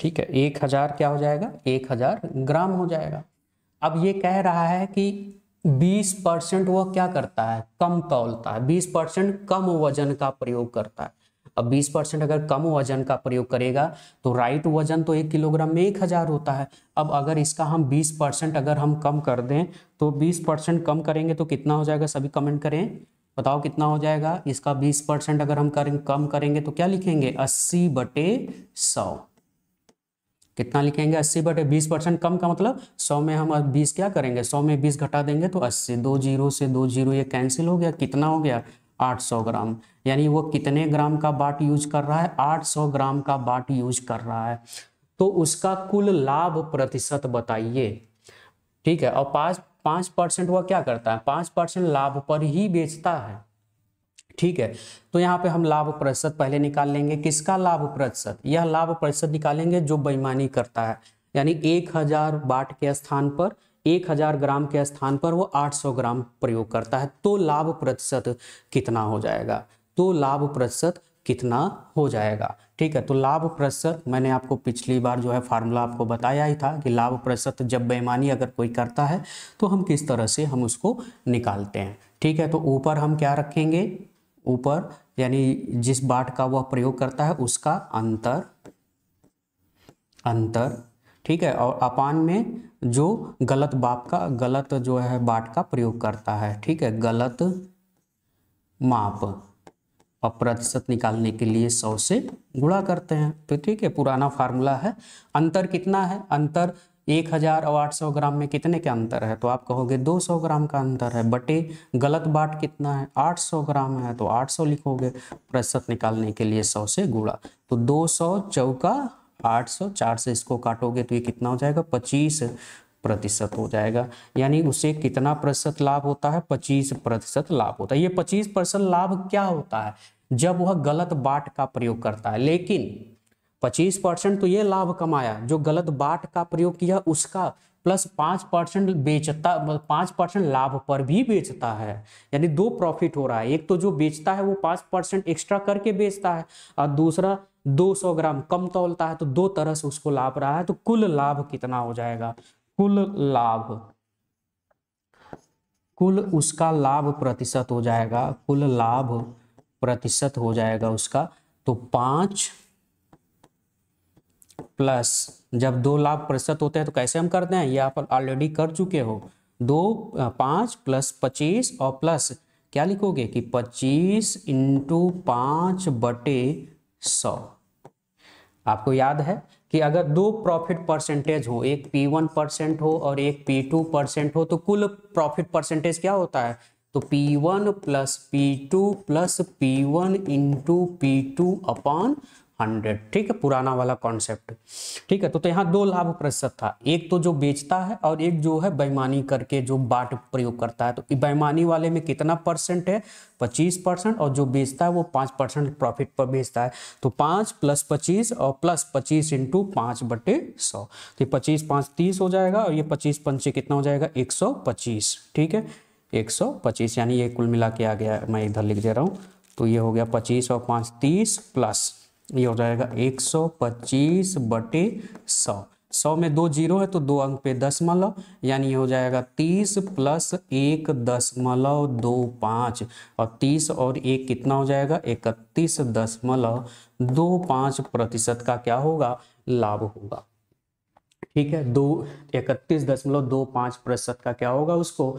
ठीक है, 1000 क्या हो जाएगा, 1000 ग्राम हो जाएगा। अब ये कह रहा है कि 20% वो क्या करता है, कम तौलता है, 20% कम वजन का प्रयोग करता है। अब 20% अगर कम वजन का प्रयोग करेगा तो राइट वजन तो 1 किलोग्राम में 1000 होता है, अब अगर इसका हम 20% अगर हम कम कर दें तो 20% कम करेंगे तो कितना हो जाएगा, सभी कमेंट करें बताओ कितना हो जाएगा इसका 20% अगर हम कम करेंगे तो क्या लिखेंगे, 80/100 कितना लिखेंगे, 80/20%, कम का मतलब 100 में हम 20 क्या करेंगे, 100 में 20 घटा देंगे तो 80, 20 से 20 ये कैंसिल हो गया, कितना हो गया 800 ग्राम, यानी वो कितने ग्राम का बाट यूज कर रहा है, 800 ग्राम का बाट यूज कर रहा है, तो उसका कुल लाभ प्रतिशत बताइए। ठीक है, और 5% वह क्या करता है, 5% लाभ पर ही बेचता है। ठीक है। तो यहाँ पे हम लाभ प्रतिशत पहले निकाल लेंगे। किसका लाभ प्रतिशत? यह लाभ प्रतिशत निकालेंगे जो बेईमानी करता है, यानी 1000 बाट के स्थान पर 1000 ग्राम के स्थान पर वो 800 ग्राम प्रयोग करता है, तो लाभ प्रतिशत कितना हो जाएगा? तो लाभ प्रतिशत कितना हो जाएगा? ठीक है। तो लाभ प्रतिशत मैंने आपको पिछली बार जो है फार्मूला आपको बताया ही था कि लाभ प्रतिशत जब बेईमानी अगर कोई करता है तो हम किस तरह से हम उसको निकालते हैं। ठीक है। तो ऊपर हम क्या रखेंगे? ऊपर यानी जिस बाट का वह प्रयोग करता है उसका अंतर, ठीक है, और अपान में जो गलत जो है बाट का प्रयोग करता है, ठीक है, गलत माप, और प्रतिशत निकालने के लिए 100 से गुणा करते हैं। तो ठीक है, पुराना फार्मूला है। अंतर कितना है? अंतर 1000 और 800 ग्राम में कितने के अंतर है? तो आप कहोगे 200 ग्राम का अंतर है, बटे गलत बाट कितना है? 800 ग्राम है, तो 800 लिखोगे, प्रतिशत निकालने के लिए 100 से गुणा। तो 200 चौका 800, 4 से इसको काटोगे तो ये कितना हो जाएगा? 25% हो जाएगा। यानी उसे कितना प्रतिशत लाभ होता है? 25% लाभ होता है। ये 25% लाभ क्या होता है? जब वह गलत बाट का प्रयोग करता है। लेकिन 25% तो ये लाभ कमाया जो गलत बाट का प्रयोग किया उसका, प्लस 5% बेचता, 5% लाभ पर भी बेचता है, यानी दो प्रॉफिट हो रहा है। एक तो जो बेचता है वो 5% एक्स्ट्रा करके बेचता है, और दूसरा 200 ग्राम कम तौलता है, तो दो तरह से उसको लाभ रहा है। तो कुल लाभ कितना हो जाएगा? कुल लाभ, कुल उसका लाभ प्रतिशत हो जाएगा, कुल लाभ प्रतिशत हो जाएगा उसका। तो 5 प्लस, जब 2 लाभ प्रतिशत होते हैं तो कैसे हम करते हैं, ये आप ऑलरेडी कर चुके हो, 2 5 प्लस 25, और प्लस क्या लिखोगे कि 25 × 5 बटे 100। आपको याद है कि अगर दो प्रॉफिट परसेंटेज हो, एक P1% हो और एक P2% हो, तो कुल प्रॉफिट परसेंटेज क्या होता है? तो P1 + P2 + P1 × P2 upon 100, ठीक है, पुराना वाला कॉन्सेप्ट। ठीक है। तो यहाँ दो लाभ प्रतिशत था, एक तो जो बेचता है और एक जो है बेईमानी करके जो बाट प्रयोग करता है। तो बेईमानी वाले में कितना परसेंट है? 25%, और जो बेचता है वो 5% प्रॉफिट पर बेचता है। तो 5 + 25, और प्लस 25 × 5 बटे 100, तो 25 × 5 30 हो जाएगा, और ये 25 × 5 कितना हो जाएगा? 125। ठीक है, 125, यानी ये कुल मिला के आ गया, मैं इधर लिख दे रहा हूँ। तो ये हो गया 25 और 5 30, प्लस ये हो जाएगा 125 बटे 100। 100 में 2 0 है तो 2 अंक पे 10 दशमलव, यानी हो जाएगा 30 + 1.25, और 30 और 1 कितना हो जाएगा? 31.25% का क्या होगा? लाभ होगा। ठीक है, 31.25% का क्या होगा? उसको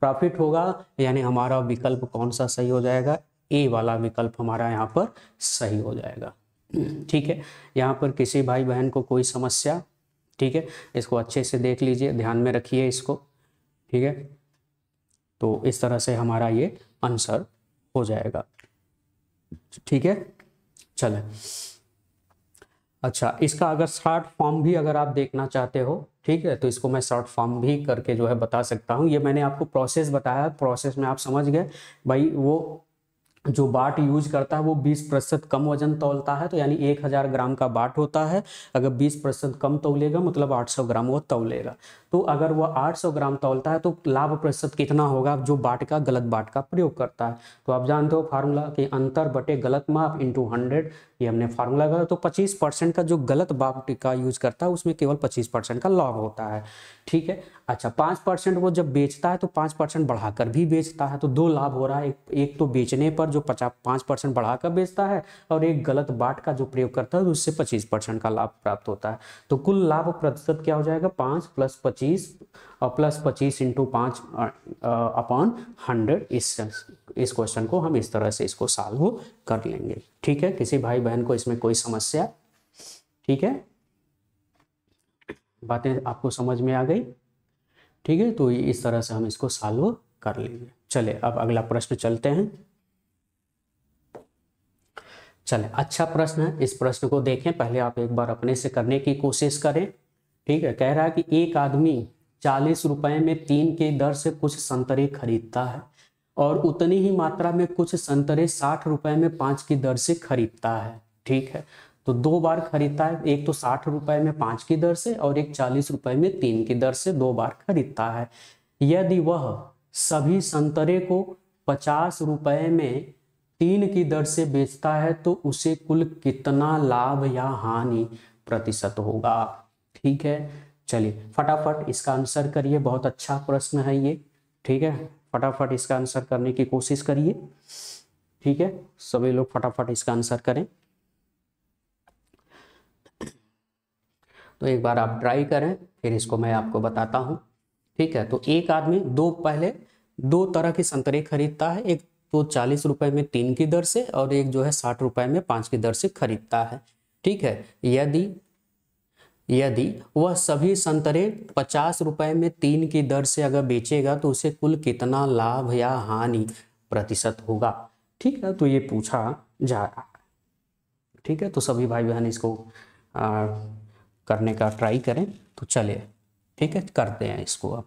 प्रॉफिट होगा। यानी हमारा विकल्प कौन सा सही हो जाएगा? ए वाला विकल्प हमारा यहाँ पर सही हो जाएगा। ठीक है, यहाँ पर किसी भाई बहन को कोई समस्या? ठीक है, इसको अच्छे से देख लीजिए, ध्यान में रखिए इसको। ठीक है, तो इस तरह से हमारा ये आंसर हो जाएगा। ठीक है, चलें। अच्छा, इसका अगर शॉर्ट फॉर्म भी अगर आप देखना चाहते हो, ठीक है, तो इसको मैं शॉर्ट फॉर्म भी करके जो है बता सकता हूँ। ये मैंने आपको प्रोसेस बताया, प्रोसेस में आप समझ गए भाई। वो जो बाट यूज करता है वो 20% कम वजन तौलता है, तो यानी 1000 ग्राम का बाट होता है, अगर 20% कम तौलेगा मतलब 800 ग्राम वो तौलेगा। तो अगर वह 800 ग्राम तौलता है तो लाभ प्रतिशत कितना होगा जो बाट का, गलत बाट का प्रयोग करता है? तो आप जानते हो फार्मूला कि अंतर बटे गलत माप इंटू 100, ये हमने फार्मूला कहा। तो 25% का जो गलत बाट का यूज करता है उसमें केवल 25% का लाभ होता है। ठीक है। अच्छा, 5% वो जब बेचता है तो 5% बढ़ाकर भी बेचता है, तो दो लाभ हो रहा है। एक तो बेचने पर जो 5% बढ़ाकर बेचता है, और एक गलत बाट का जो प्रयोग करता है उससे 25% का लाभ प्राप्त होता है। तो कुल लाभ प्रतिशत क्या हो जाएगा? 5 + 25, और प्लस 25 × 5 अपॉन 100। इस क्वेश्चन को हम इस तरह से इसको सॉल्व कर लेंगे। ठीक है, किसी भाई बहन को इसमें कोई समस्या? ठीक है, बातें आपको समझ में आ गई। ठीक है, तो इस तरह से हम इसको सॉल्व कर लेंगे। चले, अब अगला प्रश्न चलते हैं। चले, अच्छा प्रश्न है, इस प्रश्न को देखें, पहले आप एक बार अपने से करने की कोशिश करें। ठीक है, कह रहा है कि एक आदमी 40 रुपए में 3 की दर से कुछ संतरे खरीदता है और उतनी ही मात्रा में कुछ संतरे 60 रुपए में 5 की दर से खरीदता है। ठीक है, तो दो बार खरीदता है, एक तो 60 रुपए में 5 की दर से और एक 40 रुपए में 3 की दर से दो बार खरीदता है। यदि वह सभी संतरे को 50 रुपए में 3 की दर से बेचता है तो उसे कुल कितना लाभ या हानि प्रतिशत होगा। ठीक है, चलिए फटाफट इसका आंसर करिए, बहुत अच्छा प्रश्न है ये। ठीक है, फटाफट इसका आंसर करने की कोशिश करिए। ठीक है, सभी लोग फटाफट इसका आंसर करें। तो एक बार आप ट्राई करें, फिर इसको मैं आपको बताता हूं। ठीक है, तो एक आदमी पहले दो तरह के संतरे खरीदता है, एक तो 40 रुपए में 3 की दर से और एक जो है 60 रुपए में 5 की दर से खरीदता है। ठीक है, यदि वह सभी संतरे 50 रुपए में 3 की दर से अगर बेचेगा तो उसे कुल कितना लाभ या हानि प्रतिशत होगा। ठीक है, तो ये पूछा जा रहा है। ठीक है, तो सभी भाई बहन इसको करने का ट्राई करें। तो चलिए, ठीक है, करते हैं इसको। अब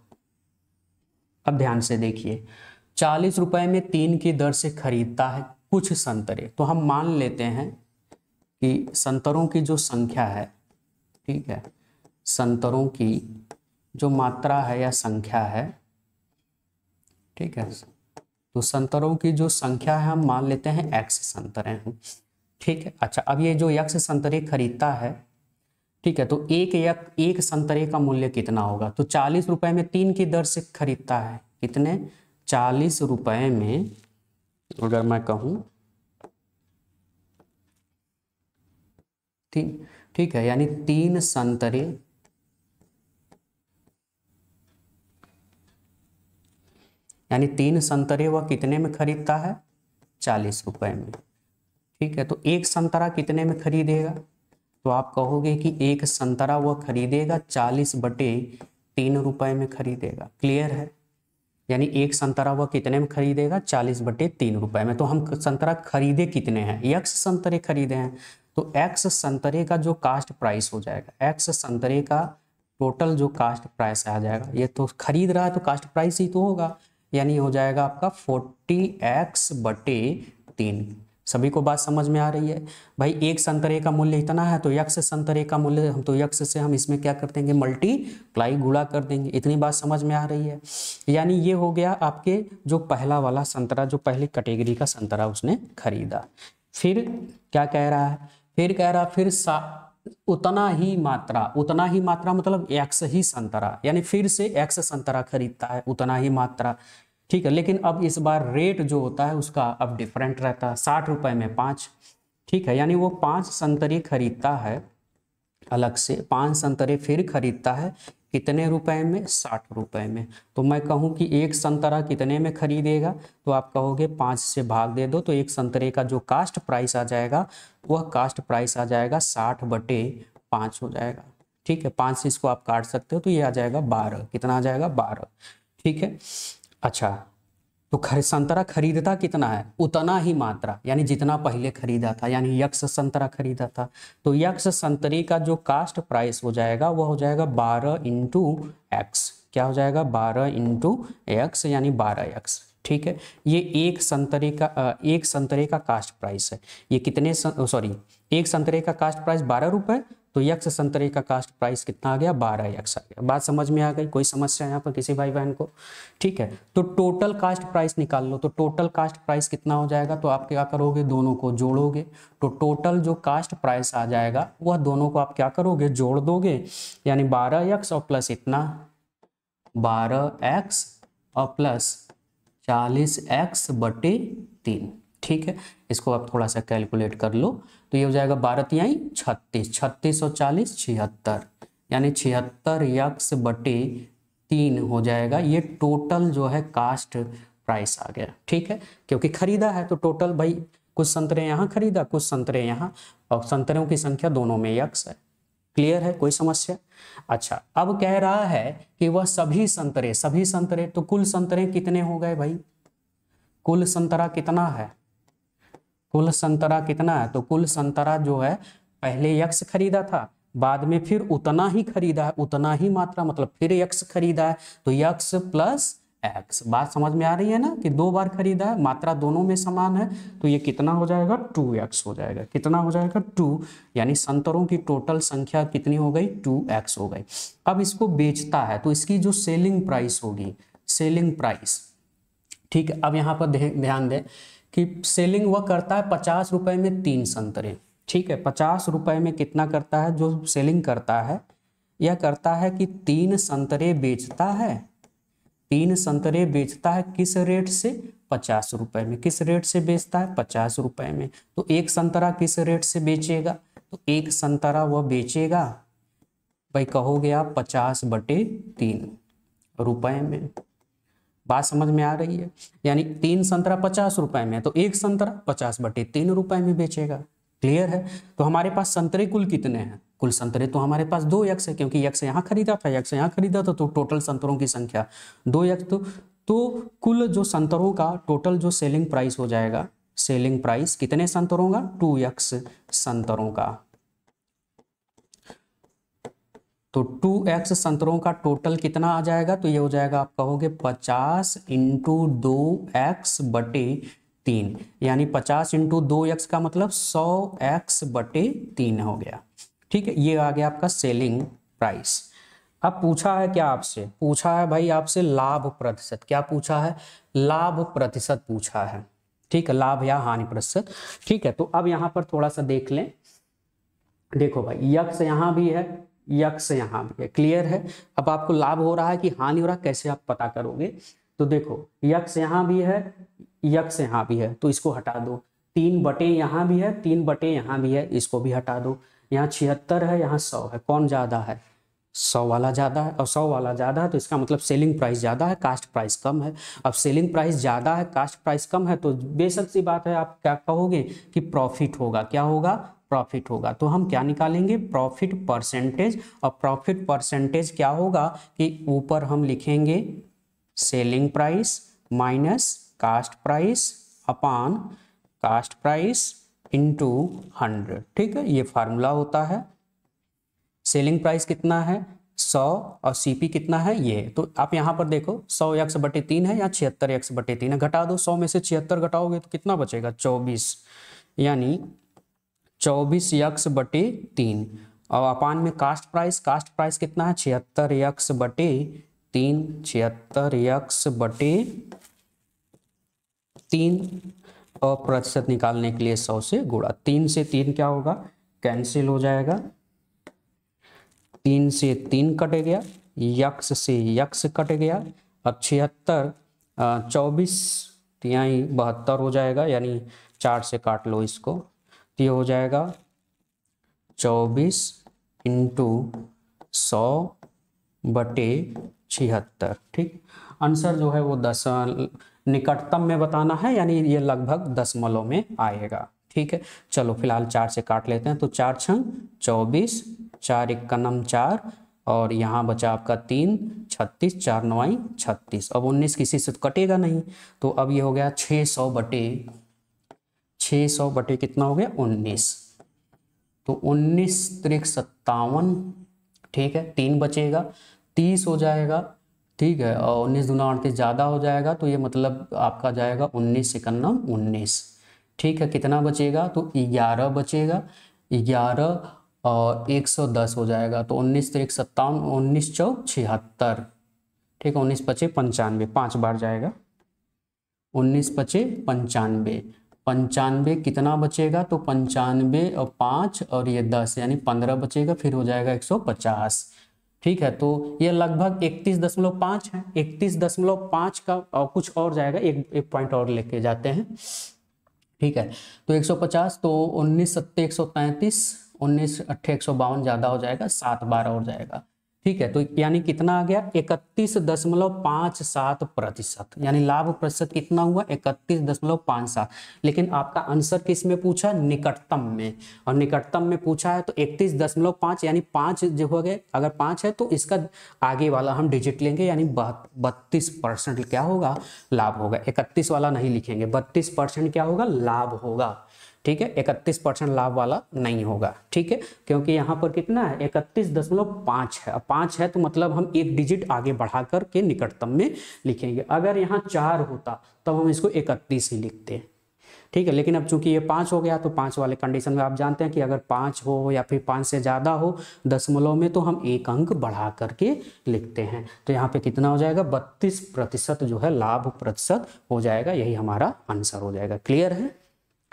ध्यान से देखिए, 40 रुपए में 3 की दर से खरीदता है कुछ संतरे, तो हम मान लेते हैं कि संतरों की जो संख्या है, ठीक है, संतरों की जो मात्रा है या संख्या है, ठीक है, तो संतरों की जो संख्या है हम मान लेते हैं x संतरे हैं। ठीक है, अच्छा, अब ये जो x संतरे खरीदता है, ठीक है, तो एक संतरे का मूल्य कितना होगा? तो 40 रुपए में 3 की दर से खरीदता है, कितने? 40 रुपए में, अगर मैं कहूं, ठीक है, यानी 3 संतरे, यानी 3 संतरे वह कितने में खरीदता है? 40 रुपए में। ठीक है, तो एक संतरा कितने में खरीदेगा? तो आप कहोगे कि एक संतरा वह खरीदेगा 40/3 रुपए में खरीदेगा। क्लियर है, यानी एक संतरा वह कितने में खरीदेगा? 40/3 रुपए में। तो हम संतरा खरीदे कितने हैं? x संतरे खरीदे हैं, तो x संतरे का जो कास्ट प्राइस हो जाएगा, x संतरे का टोटल जो कास्ट प्राइस आ जाएगा, ये तो खरीद रहा है तो कास्ट प्राइस ही तो होगा, यानी हो जाएगा आपका 40x/3। सभी को बात समझ में आ रही है? भाई एक संतरे का मूल्य इतना है, तो यक्ष संतरे का मूल्य हम यक्ष से हम इसमें क्या कर देंगे? मल्टीप्लाई, गुणा कर देंगे। इतनी बात समझ में आ रही है? यानी ये हो गया आपके जो पहला वाला संतरा, जो पहले कैटेगरी का संतरा उसने खरीदा। फिर क्या कह रहा है? फिर कह रहा फिर उतना ही मात्रा मतलब एक्स ही संतरा, यानी फिर से एक्स संतरा खरीदता है उतना ही मात्रा। ठीक है, लेकिन अब इस बार रेट जो होता है उसका अब डिफरेंट रहता है, 60 रुपए में 5। ठीक है, यानी वो 5 संतरे खरीदता है, अलग से 5 संतरे फिर खरीदता है, कितने रुपए में? 60 रुपए में। तो मैं कहूं कि एक संतरा कितने में खरीदेगा? तो आप कहोगे 5 से भाग दे दो, तो एक संतरे का जो कास्ट प्राइस आ जाएगा, वह कास्ट प्राइस आ जाएगा 60/5 हो जाएगा। ठीक है, 5 से इसको आप काट सकते हो, तो ये आ जाएगा 12। कितना आ जाएगा? 12। ठीक है, अच्छा, तो संतरा खरीदता कितना है? उतना ही मात्रा, यानी जितना पहले खरीदा था, यानी यक्ष संतरा खरीदा था। तो यक्ष संतरे का जो कास्ट प्राइस हो जाएगा, वह हो जाएगा 12 इंटू x। क्या हो जाएगा? 12 इंटू x, यानी 12x। ठीक है, ये एक संतरे का कास्ट प्राइस है। ये कितने सॉरी एक संतरे का कास्ट प्राइस 12 रुपए, तो यक्ष संतरे का कास्ट प्राइस कितना आ गया? 12x आ गया। बात समझ में आ गई? कोई समस्या यहाँ पर किसी भाई बहन को? ठीक है, तो टोटल कास्ट प्राइस निकाल लो। तो टोटल कास्ट प्राइस कितना हो जाएगा? तो आप क्या करोगे? दोनों को जोड़ोगे, तो टोटल जो कास्ट प्राइस आ जाएगा वह दोनों को आप क्या करोगे? जोड़ दोगे, यानी 12x और प्लस इतना 12x और प्लस 40x/3। ठीक है, इसको आप थोड़ा सा कैलकुलेट कर लो, तो ये हो जाएगा 12 तिहाई 36, 36 और 40 76, यानी 76x/3 हो जाएगा। ये टोटल जो है कास्ट प्राइस आ गया। ठीक है, क्योंकि खरीदा है तो टोटल, भाई कुछ संतरे यहाँ खरीदा, कुछ संतरे यहाँ, और संतरों की संख्या दोनों में x है। क्लियर है? कोई समस्या? अच्छा, अब कह रहा है कि वह सभी संतरे, तो कुल संतरे कितने हो गए भाई? कुल संतरा कितना है? तो कुल संतरा जो है पहले यक्ष खरीदा था, बाद में फिर उतना ही खरीदा है, उतना ही मात्रा मतलब फिर यक्ष खरीदा है, तो यक्ष प्लस एक्स। बात समझ में आ रही है ना कि दो बार खरीदा है, मात्रा दोनों में समान है, तो ये कितना हो जाएगा 2x हो जाएगा। कितना हो जाएगा 2, यानी संतरों की टोटल संख्या कितनी हो गई 2x हो गई। अब इसको बेचता है तो इसकी जो सेलिंग प्राइस होगी, सेलिंग प्राइस, ठीक है। अब यहाँ पर ध्यान दें कि सेलिंग वह करता है 50 रुपए में 3 संतरे, ठीक है। 50 रुपए में कितना करता है जो सेलिंग करता है, यह करता है कि 3 संतरे बेचता है, 3 संतरे बेचता है किस रेट से 50 रुपए में। किस रेट से बेचता है 50 रुपए में, तो 1 संतरा किस रेट से बेचेगा, तो 1 संतरा वह बेचेगा भाई, कहोगे आप 50/3 रुपए में। बात समझ में आ रही है, यानी 3 संतरा 50 रुपए में, तो 1 संतरा 50/3 रुपए में बेचेगा। क्लियर है। तो हमारे पास संतरे कुल कितने हैं, कुल संतरे तो हमारे पास 2x है, क्योंकि x यहाँ खरीदा था, x यहाँ खरीदा था, तो टोटल संतरों की संख्या 2x। तो कुल जो संतरों का टोटल जो सेलिंग प्राइस हो जाएगा, सेलिंग प्राइस कितने संतरों का 2x संतरों का, तो 2x संतरों का टोटल कितना आ जाएगा, तो ये हो जाएगा आप कहोगे 50 × 2x/3, यानी 50 × 2x का मतलब 100x/3 हो गया, ठीक है। ये आ गया आपका सेलिंग प्राइस। अब पूछा है क्या आपसे, पूछा है भाई आपसे लाभ प्रतिशत। क्या पूछा है, लाभ प्रतिशत पूछा है, ठीक है, लाभ या हानि प्रतिशत, ठीक है। तो अब यहाँ पर थोड़ा सा देख लें, देखो भाई यक्स यहाँ भी है, यक्स यहाँ भी है, क्लियर है। अब आपको लाभ हो रहा है कि हानि हो रहा है, कैसे आप पता करोगे, तो देखो यक्स यहाँ भी है, यक्स यहाँ भी है, तो इसको हटा दो। 3/3 यहाँ भी है, 3/3 यहाँ भी है, इसको भी हटा दो। यहाँ 76 है, यहाँ 100 है, कौन ज्यादा है, 100 वाला ज्यादा है, और 100 वाला ज्यादा है, तो इसका मतलब सेलिंग प्राइस ज्यादा है, कास्ट प्राइस कम है। अब सेलिंग प्राइस ज्यादा है, कास्ट प्राइस कम है, तो बेशक सी बात है आप क्या कहोगे कि प्रॉफिट होगा। क्या होगा, प्रॉफिट होगा। तो हम क्या निकालेंगे, प्रॉफिट परसेंटेज। और प्रॉफिट परसेंटेज क्या होगा कि ऊपर हम लिखेंगे selling price minus cost price upon cost price into 100, ठीक है। ये फार्मूला होता है, सेलिंग प्राइस कितना है 100 और सीपी कितना है ये। तो आप यहाँ पर देखो 100x/3 है, यहाँ 76x/3 है, घटा दो। 100 में से 76 घटाओगे तो कितना बचेगा 24, यानी 24x/3। और अपान में कास्ट प्राइस, कास्ट प्राइस कितना है 76x/3, 76x/3। और प्रतिशत निकालने के लिए 100 से गुणा, 3 से 3 क्या होगा कैंसिल हो जाएगा, 3 से 3 कट गया, यक्स से यक्स कट गया, और 76 24 यहीं 72 हो जाएगा, यानी 4 से काट लो इसको, तो ये हो जाएगा 24 × 100/76, ठीक। आंसर जो है वो 10 निकटतम में बताना है, यानी ये लगभग 10 में आएगा, ठीक है। चलो फिलहाल 4 से काट लेते हैं, तो 4 × 24, 4 × 1 = 4, और यहाँ बचा आपका 3 36, 4 × 9 = 36। अब 19 किसी से तो कटेगा नहीं, तो अब ये हो गया 600 बटे कितना हो गया 19, तो 19 × 57, ठीक है। 3 बचेगा, 30 हो जाएगा, ठीक है। और 19 × 2 = 38 ज़्यादा हो जाएगा, तो ये मतलब आपका जाएगा 19 × 1 = 19, ठीक है। कितना बचेगा, तो 11 बचेगा, 11 और 110 हो जाएगा, तो 19 × 1 = 57, 19 × 4 = 76, ठीक है। 19 × 5 = 95, 5 बार जाएगा, 19 × 5 = 95, 95 कितना बचेगा, तो 95 और 5 और ये 10 यानी 15 बचेगा, फिर हो जाएगा 150, ठीक है। तो ये लगभग 31.5 है, 31.5 का और कुछ और जाएगा, एक पॉइंट और लेके जाते हैं, ठीक है। तो 150, तो 19 × 7 = 133, 19 × 8 = 152 ज़्यादा हो जाएगा, 7 बार और जाएगा, ठीक है। तो यानी कितना आ गया 31.57%, यानी लाभ प्रतिशत कितना हुआ 31.57। लेकिन आपका आंसर किस में पूछा, निकटतम में, और निकटतम में पूछा है तो 31.5, यानी 5 जो हो गए, अगर 5 है तो इसका आगे वाला हम डिजिट लेंगे, यानी 32% क्या होगा लाभ होगा, 31 वाला नहीं लिखेंगे, 32% क्या होगा लाभ होगा, ठीक है, 31% लाभ वाला नहीं होगा, ठीक है, क्योंकि यहाँ पर कितना है 31.5 है, 5 है तो मतलब हम एक डिजिट आगे बढ़ा कर के निकटतम में लिखेंगे। अगर यहाँ 4 होता तब हम इसको 31 ही लिखते हैं, ठीक है, लेकिन अब चूंकि ये 5 हो गया तो 5 वाले कंडीशन में आप जानते हैं कि अगर 5 हो या फिर 5 से ज़्यादा हो दशमलव में तो हम एक अंक बढ़ा करके लिखते हैं। तो यहाँ पे कितना हो जाएगा 32% जो है लाभ प्रतिशत हो जाएगा, यही हमारा आंसर हो जाएगा। क्लियर है?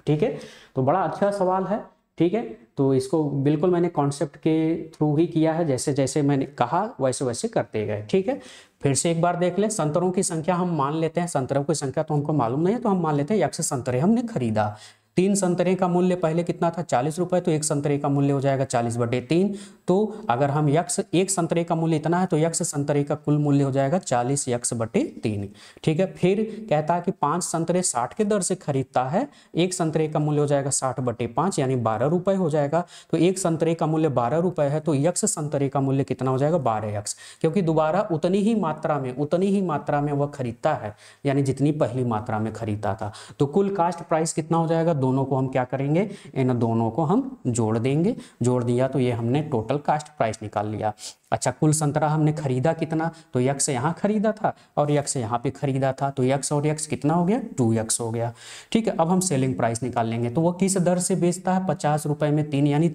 ठीक है, तो बड़ा अच्छा सवाल है, ठीक है, तो इसको बिल्कुल मैंने कॉन्सेप्ट के थ्रू ही किया है, जैसे जैसे मैंने कहा वैसे वैसे करते गए। ठीक है, फिर से एक बार देख ले, संतरों की संख्या हम मान लेते हैं, संतरों की संख्या तो हमको मालूम नहीं है तो हम मान लेते हैं 100 संतरे हमने खरीदा। 3 संतरे का मूल्य पहले कितना था 40 रुपए, तो 1 संतरे का मूल्य हो जाएगा 40/3। तो अगर हम यक्ष, एक संतरे का मूल्य इतना है तो यक्ष संतरे का कुल मूल्य हो जाएगा 40 यक्ष/3। ठीक है, फिर कहता है कि 5 संतरे 60 के दर से खरीदता है, 1 संतरे का मूल्य हो जाएगा 60/5 यानी 12 रुपए हो जाएगा। तो 1 संतरे का मूल्य 12 रुपए है तो यक्ष संतरे का मूल्य कितना हो जाएगा 12 यक्ष, क्योंकि दोबारा उतनी ही मात्रा में वह खरीदता है यानी जितनी पहली मात्रा में खरीदता था। तो कुल कास्ट प्राइस कितना हो जाएगा, दोनों को हम क्या करेंगे, इन दोनों को हम जोड़ देंगे। जोड़ दिया तो ये हमने टोटल कास्ट प्राइस निकाल लिया। अच्छा, कुल संतरा हमने खरीदा कितना, तो यक्ष यहाँ खरीदा था और यक्ष यहाँ पे खरीदा था, तो यक्ष और यक्ष कितना हो गया 2 यक्ष हो गया। ठीक है, अब हम सेलिंग प्राइस निकाल लेंगे। तो वो किस दर से बेचता है 50 रुपए में 3, यानी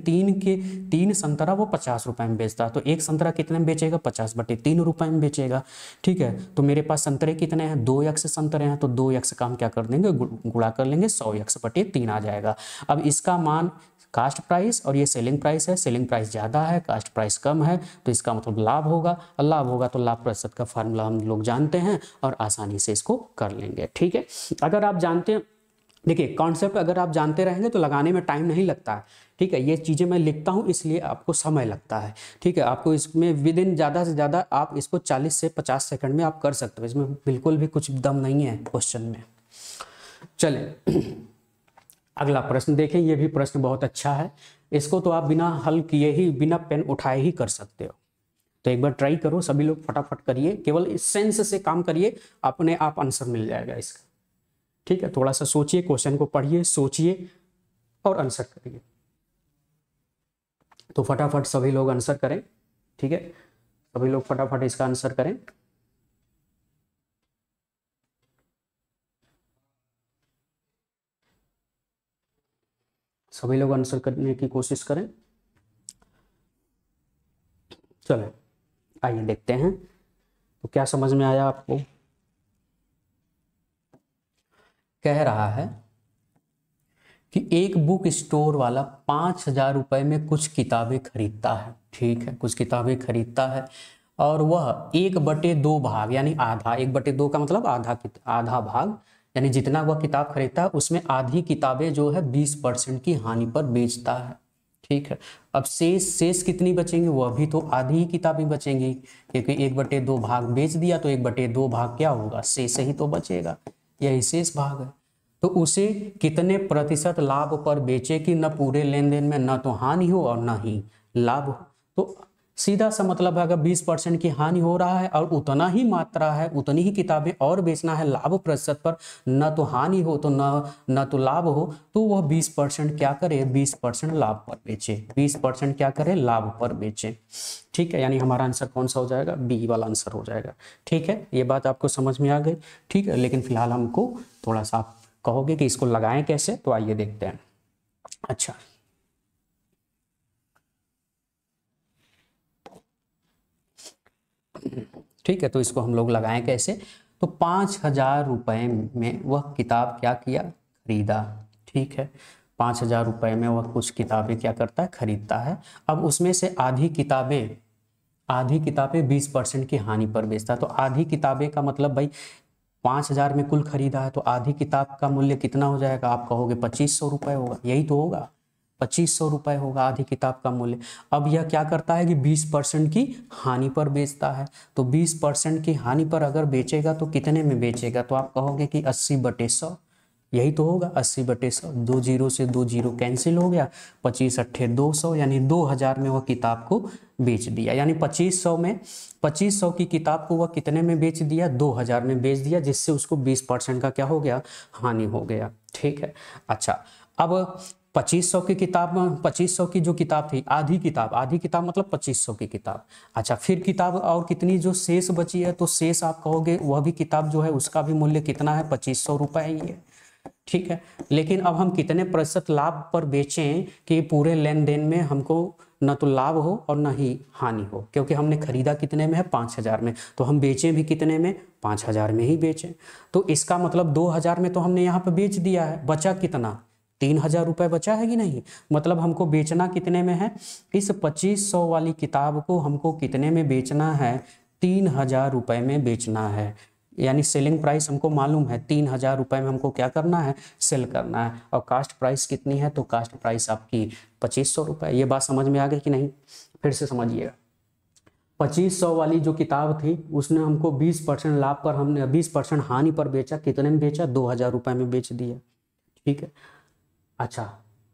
3 संतरा वो 50 रुपए में बेचता है, तो 1 संतरा कितने में बेचेगा 50/3 रुपए में बेचेगा। ठीक है, तो मेरे पास संतरे कितने हैं 2 यक्ष संतरे हैं, तो 2 यक्ष का हम क्या कर देंगे गुणा कर लेंगे, 100 यक्ष/3 आ जाएगा। अब इसका मान कास्ट प्राइस और ये सेलिंग प्राइस है, सेलिंग प्राइस ज़्यादा है कास्ट प्राइस कम है, तो इसका मतलब लाभ होगा, और लाभ होगा तो लाभ प्रतिशत का फार्मूला हम लोग जानते हैं और आसानी से इसको कर लेंगे। ठीक है, अगर आप जानते हैं, देखिए कॉन्सेप्ट अगर आप जानते रहेंगे तो लगाने में टाइम नहीं लगता है। ठीक है, ये चीज़ें मैं लिखता हूँ इसलिए आपको समय लगता है। ठीक है, आपको इसमें विद इन ज़्यादा से ज़्यादा आप इसको 40 से 50 सेकंड में आप कर सकते हो, इसमें बिल्कुल भी कुछ दम नहीं है क्वेश्चन में। चलें अगला प्रश्न देखें, ये भी प्रश्न बहुत अच्छा है, इसको तो आप बिना हल किए ही बिना पेन उठाए ही कर सकते हो, तो एक बार ट्राई करो सभी लोग, फटाफट करिए, केवल इस सेंस से काम करिए, अपने आप आंसर मिल जाएगा इसका। ठीक है, थोड़ा सा सोचिए, क्वेश्चन को पढ़िए सोचिए और आंसर करिए, तो फटाफट सभी लोग आंसर करें। ठीक है, सभी लोग फटाफट इसका आंसर करें। सभी लोग आंसर करने की कोशिश करें। चलो आइए देखते हैं तो क्या समझ में आया आपको। कह रहा है कि एक बुक स्टोर वाला 5000 रुपये में कुछ किताबें खरीदता है। ठीक है, कुछ किताबें खरीदता है और वह 1/2 भाग यानी आधा, 1/2 का मतलब आधा भाग यानी जितना वह किताब खरीदता है उसमें आधी किताबें जो है 20% की हानि पर बेचता है। ठीक है, अब शेष कितनी बचेंगी, वह भी तो आधी ही किताबें बचेंगी क्योंकि 1/2 भाग बेच दिया तो 1/2 भाग क्या होगा शेष ही तो बचेगा, यही शेष भाग है। तो उसे कितने प्रतिशत लाभ पर बेचे कि न पूरे लेन देन में न तो हानि हो और न ही लाभ हो। तो सीधा सा मतलब है अगर 20% की हानि हो रहा है और उतना ही मात्रा है उतनी ही किताबें और बेचना है लाभ प्रतिशत पर, न तो हानि हो तो न तो लाभ हो, तो वह 20% क्या करे 20% लाभ पर बेचे, 20% क्या करे लाभ पर बेचे। ठीक है, यानी हमारा आंसर कौन सा हो जाएगा बी वाला आंसर हो जाएगा। ठीक है, ये बात आपको समझ में आ गई। ठीक है, लेकिन फिलहाल हमको थोड़ा सा आप कहोगे कि इसको लगाएं कैसे, तो आइए देखते हैं। अच्छा, ठीक है, तो इसको हम लोग लगाएं कैसे, तो 5000 रुपये में वह किताब क्या किया खरीदा। ठीक है, 5000 रुपये में वह कुछ किताबें क्या करता है खरीदता है। अब उसमें से आधी किताबें 20% की हानि पर बेचता है, तो आधी किताबें का मतलब भाई 5000 में कुल खरीदा है तो आधी किताब का मूल्य कितना हो जाएगा, आप कहोगे 2500 रुपये होगा, यही तो होगा 2500 रुपये होगा आधी किताब का मूल्य। अब यह क्या करता है कि 20% की हानि पर बेचता है, तो 20% की हानि पर अगर बेचेगा तो कितने में बेचेगा, तो आप कहोगे कि 80/100, यही तो होगा 80/100, 2 जीरो से 2 जीरो कैंसिल हो गया, 25 अट्ठे 200 यानी 2000 में वह किताब को बेच दिया, यानी 2500 में 2500 की किताब को वह कितने में बेच दिया 2000 में बेच दिया, जिससे उसको 20% का क्या हो गया हानि हो गया। ठीक है, अच्छा अब 2500 की किताब, 2500 की जो किताब थी, आधी किताब मतलब 2500 की किताब। अच्छा, फिर किताब और कितनी जो शेष बची है, तो शेष आप कहोगे वह भी किताब जो है उसका भी मूल्य कितना है, 2500 रुपये ही है, ठीक है। लेकिन अब हम कितने प्रतिशत लाभ पर बेचें कि पूरे लेन देन में हमको न तो लाभ हो और न ही हानि हो, क्योंकि हमने खरीदा कितने में है, 5000 में, तो हम बेचें भी कितने में, 5000 में ही बेचें। तो इसका मतलब 2000 में तो हमने यहाँ पर बेच दिया है, बचा कितना, 3000 रुपये बचा है कि नहीं। मतलब हमको बेचना कितने में है, इस 2500 वाली किताब को हमको कितने में बेचना है, 3000 रुपये में बेचना है। यानी सेलिंग प्राइस हमको मालूम है, 3000 रुपये में हमको क्या करना है, सेल करना है। और कास्ट प्राइस कितनी है, तो कास्ट प्राइस आपकी 2500 रुपये। ये बात समझ में आ गई कि नहीं, फिर से समझिएगा। 2500 वाली जो किताब थी उसने हमको 20% लाभ पर, हमने 20% हानि पर बेचा, कितने में बेचा, 2000 रुपये में बेच दिया, ठीक है। अच्छा,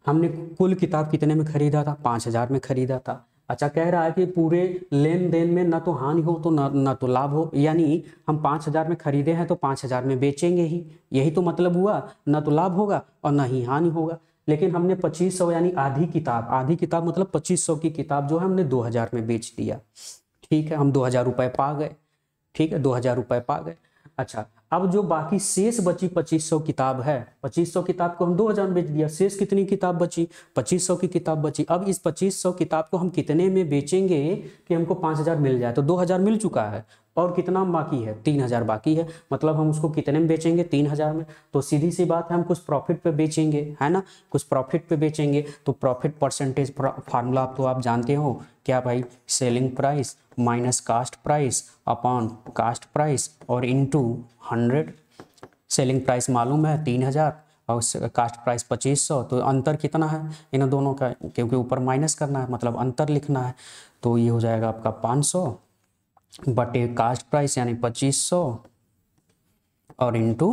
हमने कुल किताब कितने में खरीदा था, 5000 में खरीदा था। अच्छा, कह रहा है कि पूरे लेन देन में ना तो हानि हो तो ना तो लाभ हो, यानी हम 5000 में खरीदे हैं तो 5000 में बेचेंगे ही, यही तो मतलब हुआ, ना तो लाभ होगा और ना ही हानि होगा। लेकिन हमने 2500 यानी आधी किताब मतलब 2500 की किताब जो है हमने 2000 में बेच दिया, ठीक है, हम 2000 रुपये पा गए, ठीक है, 2000 रुपये पा गए। अच्छा, अब जो बाकी शेष बची 2500 किताब है, 2500 किताब को हम 2000 में बेच दिया, शेष कितनी किताब बची, 2500 की किताब बची। अब इस 2500 किताब को हम कितने में बेचेंगे कि हमको 5000 मिल जाए, तो 2000 मिल चुका है और कितना बाकी है, 3000 बाकी है। मतलब हम उसको कितने में बेचेंगे, 3000 में। तो सीधी सी बात है, हम कुछ प्रॉफिट पे बेचेंगे, है ना, कुछ प्रॉफिट पे बेचेंगे। तो प्रॉफिट परसेंटेज फार्मूला आप तो आप जानते हो क्या भाई, selling price minus cost price upon cost price और इनटू 100। सेलिंग प्राइस मालूम है 3000 और कास्ट प्राइस 2500, तो अंतर कितना है इन दोनों का, क्योंकि ऊपर माइनस करना है मतलब अंतर लिखना है, तो ये हो जाएगा आपका 500 बटे कास्ट प्राइस यानी 2500 और इनटू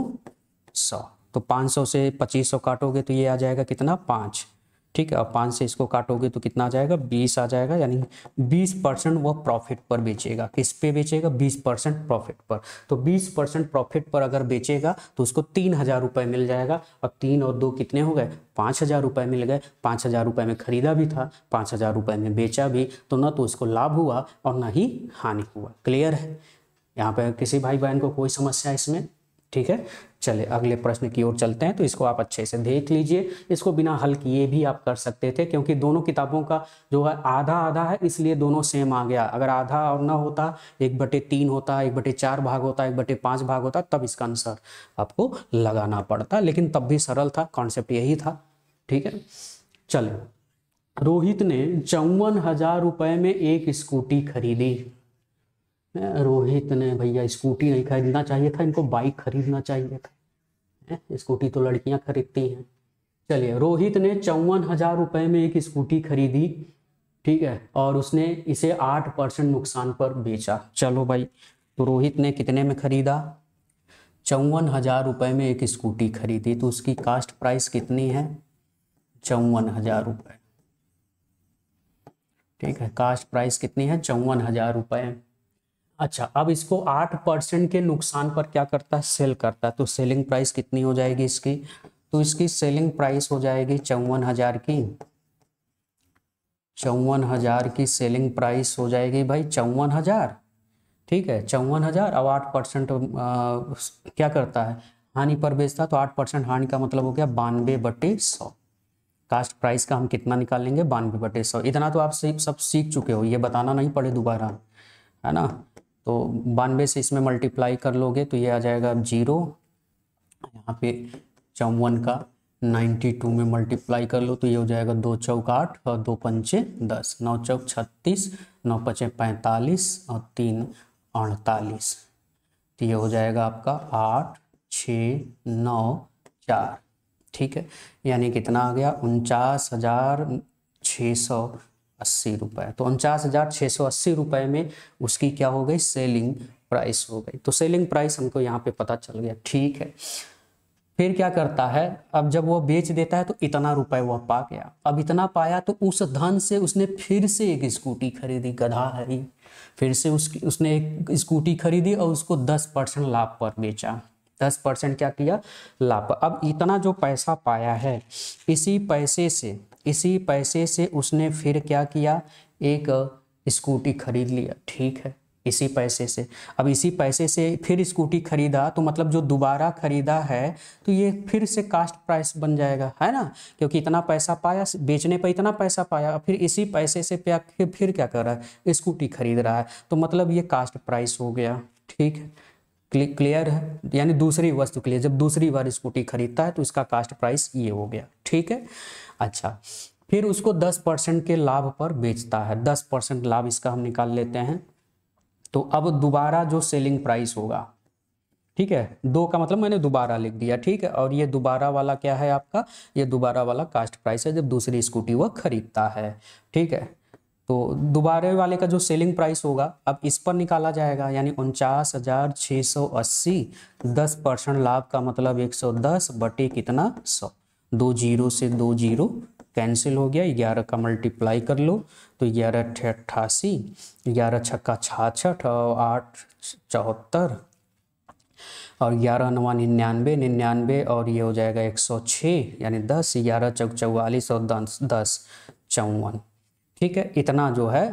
100। तो 500 से 2500 काटोगे तो ये आ जाएगा कितना, 5, ठीक है। और 5 से इसको काटोगे तो कितना आ जाएगा, 20 आ जाएगा। यानी 20% वह प्रॉफिट पर बेचेगा। किस पे बेचेगा, 20% प्रॉफिट पर। तो 20% प्रॉफिट पर अगर बेचेगा तो उसको 3000 रुपये मिल जाएगा। और 3 और 2 कितने हो गए, 5000 रुपये मिल गए। 5000 रुपये में खरीदा भी था, 5000 रुपये में बेचा भी, तो ना तो उसको लाभ हुआ और ना ही हानि हुआ। क्लियर है, यहाँ पर किसी भाई बहन को कोई समस्या इसमें, ठीक है। चले अगले प्रश्न की ओर चलते हैं। तो इसको आप अच्छे से देख लीजिए, इसको बिना हल किए भी आप कर सकते थे, क्योंकि दोनों किताबों का जो है आधा आधा है, इसलिए दोनों सेम आ गया। अगर आधा और ना होता, 1/3 होता, 1/4 भाग होता, 1/5 भाग होता, तब इसका आंसर आपको लगाना पड़ता। लेकिन तब भी सरल था, कॉन्सेप्ट यही था, ठीक है। चले, रोहित ने 54,000 रुपये में एक स्कूटी खरीदी। रोहित ने, भैया स्कूटी नहीं खरीदना चाहिए था, इनको बाइक खरीदना चाहिए था, स्कूटी तो लड़कियां खरीदती हैं। चलिए, रोहित ने 54,000 रुपये में एक स्कूटी खरीदी, ठीक है, और उसने इसे 8% नुकसान पर बेचा। चलो भाई, तो रोहित ने कितने में खरीदा, 54,000 रुपये में एक स्कूटी खरीदी, तो उसकी कास्ट प्राइस कितनी है, 54,000 रुपये, ठीक है। कास्ट प्राइस कितनी है, 54,000 रुपये। अच्छा, अब इसको 8% के नुकसान पर क्या करता है, सेल करता है। तो सेलिंग प्राइस कितनी हो जाएगी इसकी, तो इसकी सेलिंग प्राइस हो जाएगी 54,000 की। 54,000 की सेलिंग प्राइस हो जाएगी भाई, 54,000, ठीक है, 54,000। अब 8% क्या करता है, हानि पर बेचता, तो 8% हानि का मतलब हो गया 92/100। कास्ट प्राइस का हम कितना निकालेंगे, 92/100। इतना तो आप सब सीख चुके हो, ये बताना नहीं पड़े दोबारा, है ना। तो 92 से इसमें मल्टीप्लाई कर लोगे तो ये आ जाएगा 0, यहाँ पे 54 का 92 में मल्टीप्लाई कर लो तो ये हो जाएगा 2 चौक 8 और 2 पंचे 10, 9 चौक 36, 9 पचे 45 और 3 48। तो ये हो जाएगा आपका 8 6 9 4, ठीक है। यानी कितना आ गया, 49,680 रुपये। तो 49,680 रुपये में उसकी क्या हो गई, सेलिंग प्राइस हो गई। तो सेलिंग प्राइस हमको यहाँ पे पता चल गया, ठीक है। फिर क्या करता है, अब जब वो बेच देता है तो इतना रुपए वह पा गया। अब इतना पाया तो उस धन से उसने फिर से एक स्कूटी खरीदी, गधा है। फिर से उसने एक स्कूटी खरीदी और उसको 10% लाभ पर बेचा, 10% क्या किया लाभ। अब इतना जो पैसा पाया है इसी पैसे से उसने फिर क्या किया एक स्कूटी खरीद लिया, ठीक है, इसी पैसे से। अब इसी पैसे से फिर स्कूटी खरीदा तो मतलब जो दोबारा खरीदा है तो ये फिर से कास्ट प्राइस बन जाएगा, है ना, क्योंकि इतना पैसा पाया बेचने पर, इतना पैसा पाया, फिर इसी पैसे से फिर क्या कर रहा है स्कूटी खरीद रहा है, तो मतलब ये कास्ट प्राइस हो गया, ठीक है, क्लियर है। यानी दूसरी वस्तु के लिए जब दूसरी बार स्कूटी खरीदता है तो इसका कास्ट प्राइस ये हो गया, ठीक है। अच्छा, फिर उसको 10% के लाभ पर बेचता है, 10% लाभ इसका हम निकाल लेते हैं, तो अब दोबारा जो सेलिंग प्राइस होगा, ठीक है, 2 का मतलब मैंने दोबारा लिख दिया, ठीक है, और ये दोबारा वाला क्या है आपका, ये दोबारा वाला कास्ट प्राइस है जब दूसरी स्कूटी वह खरीदता है, ठीक है। तो दोबारे वाले का जो सेलिंग प्राइस होगा अब इस पर निकाला जाएगा, यानी 49,680, 10% लाभ का मतलब 110 बटे कितना 100, 2 जीरो से 2 जीरो कैंसिल हो गया, 11 का मल्टीप्लाई कर लो तो 11 अट्ठासी, 11 छक्का 66, 8 74 और 11 9 99 99 और ये हो जाएगा 106 यानी 10, 11 चौक 44 और 10 54, ठीक है। इतना जो है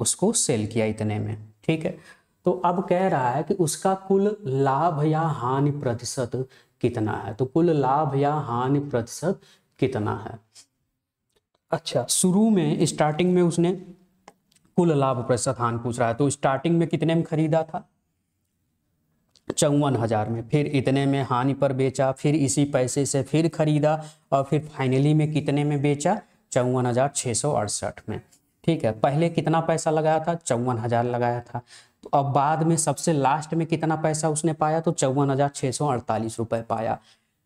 उसको सेल किया इतने में, ठीक है। तो अब कह रहा है कि उसका कुल लाभ या हानि प्रतिशत कितना है, तो कुल लाभ या हानि प्रतिशत कितना है। अच्छा, शुरू में स्टार्टिंग में उसने कुल लाभ प्रतिशत हानि पूछ रहा है, तो स्टार्टिंग में कितने में खरीदा था 54,000 में, फिर इतने में हानि पर बेचा, फिर इसी पैसे से फिर खरीदा और फिर फाइनली में कितने में बेचा 54,668 में, ठीक है। पहले कितना पैसा लगाया था 54,000 लगाया था, तो अब बाद में सबसे लास्ट में कितना पैसा उसने पाया तो 54,648 रुपये पाया,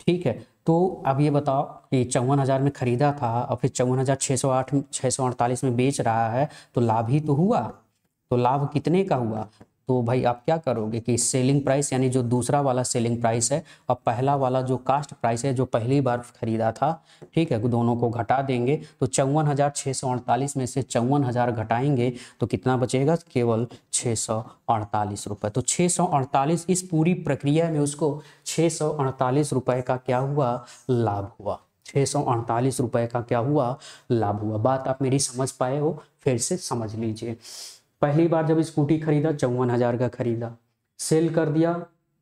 ठीक है। तो अब ये बताओ कि 54,000 में खरीदा था और फिर 54,648 में बेच रहा है, तो लाभ ही तो हुआ, तो लाभ कितने का हुआ। तो भाई आप क्या करोगे कि सेलिंग प्राइस यानी जो दूसरा वाला सेलिंग प्राइस है और पहला वाला जो कास्ट प्राइस है जो पहली बार खरीदा था, ठीक है, दोनों को घटा देंगे, तो 54,648 में से 54,000 घटाएंगे तो कितना बचेगा केवल 648 रुपये। तो 648 इस पूरी प्रक्रिया में उसको 648 रुपये का क्या हुआ लाभ हुआ, 648 रुपये का क्या हुआ लाभ हुआ। बात आप मेरी समझ पाए हो, फिर से समझ लीजिए। पहली बार जब स्कूटी खरीदा 54,000 का खरीदा, सेल कर दिया,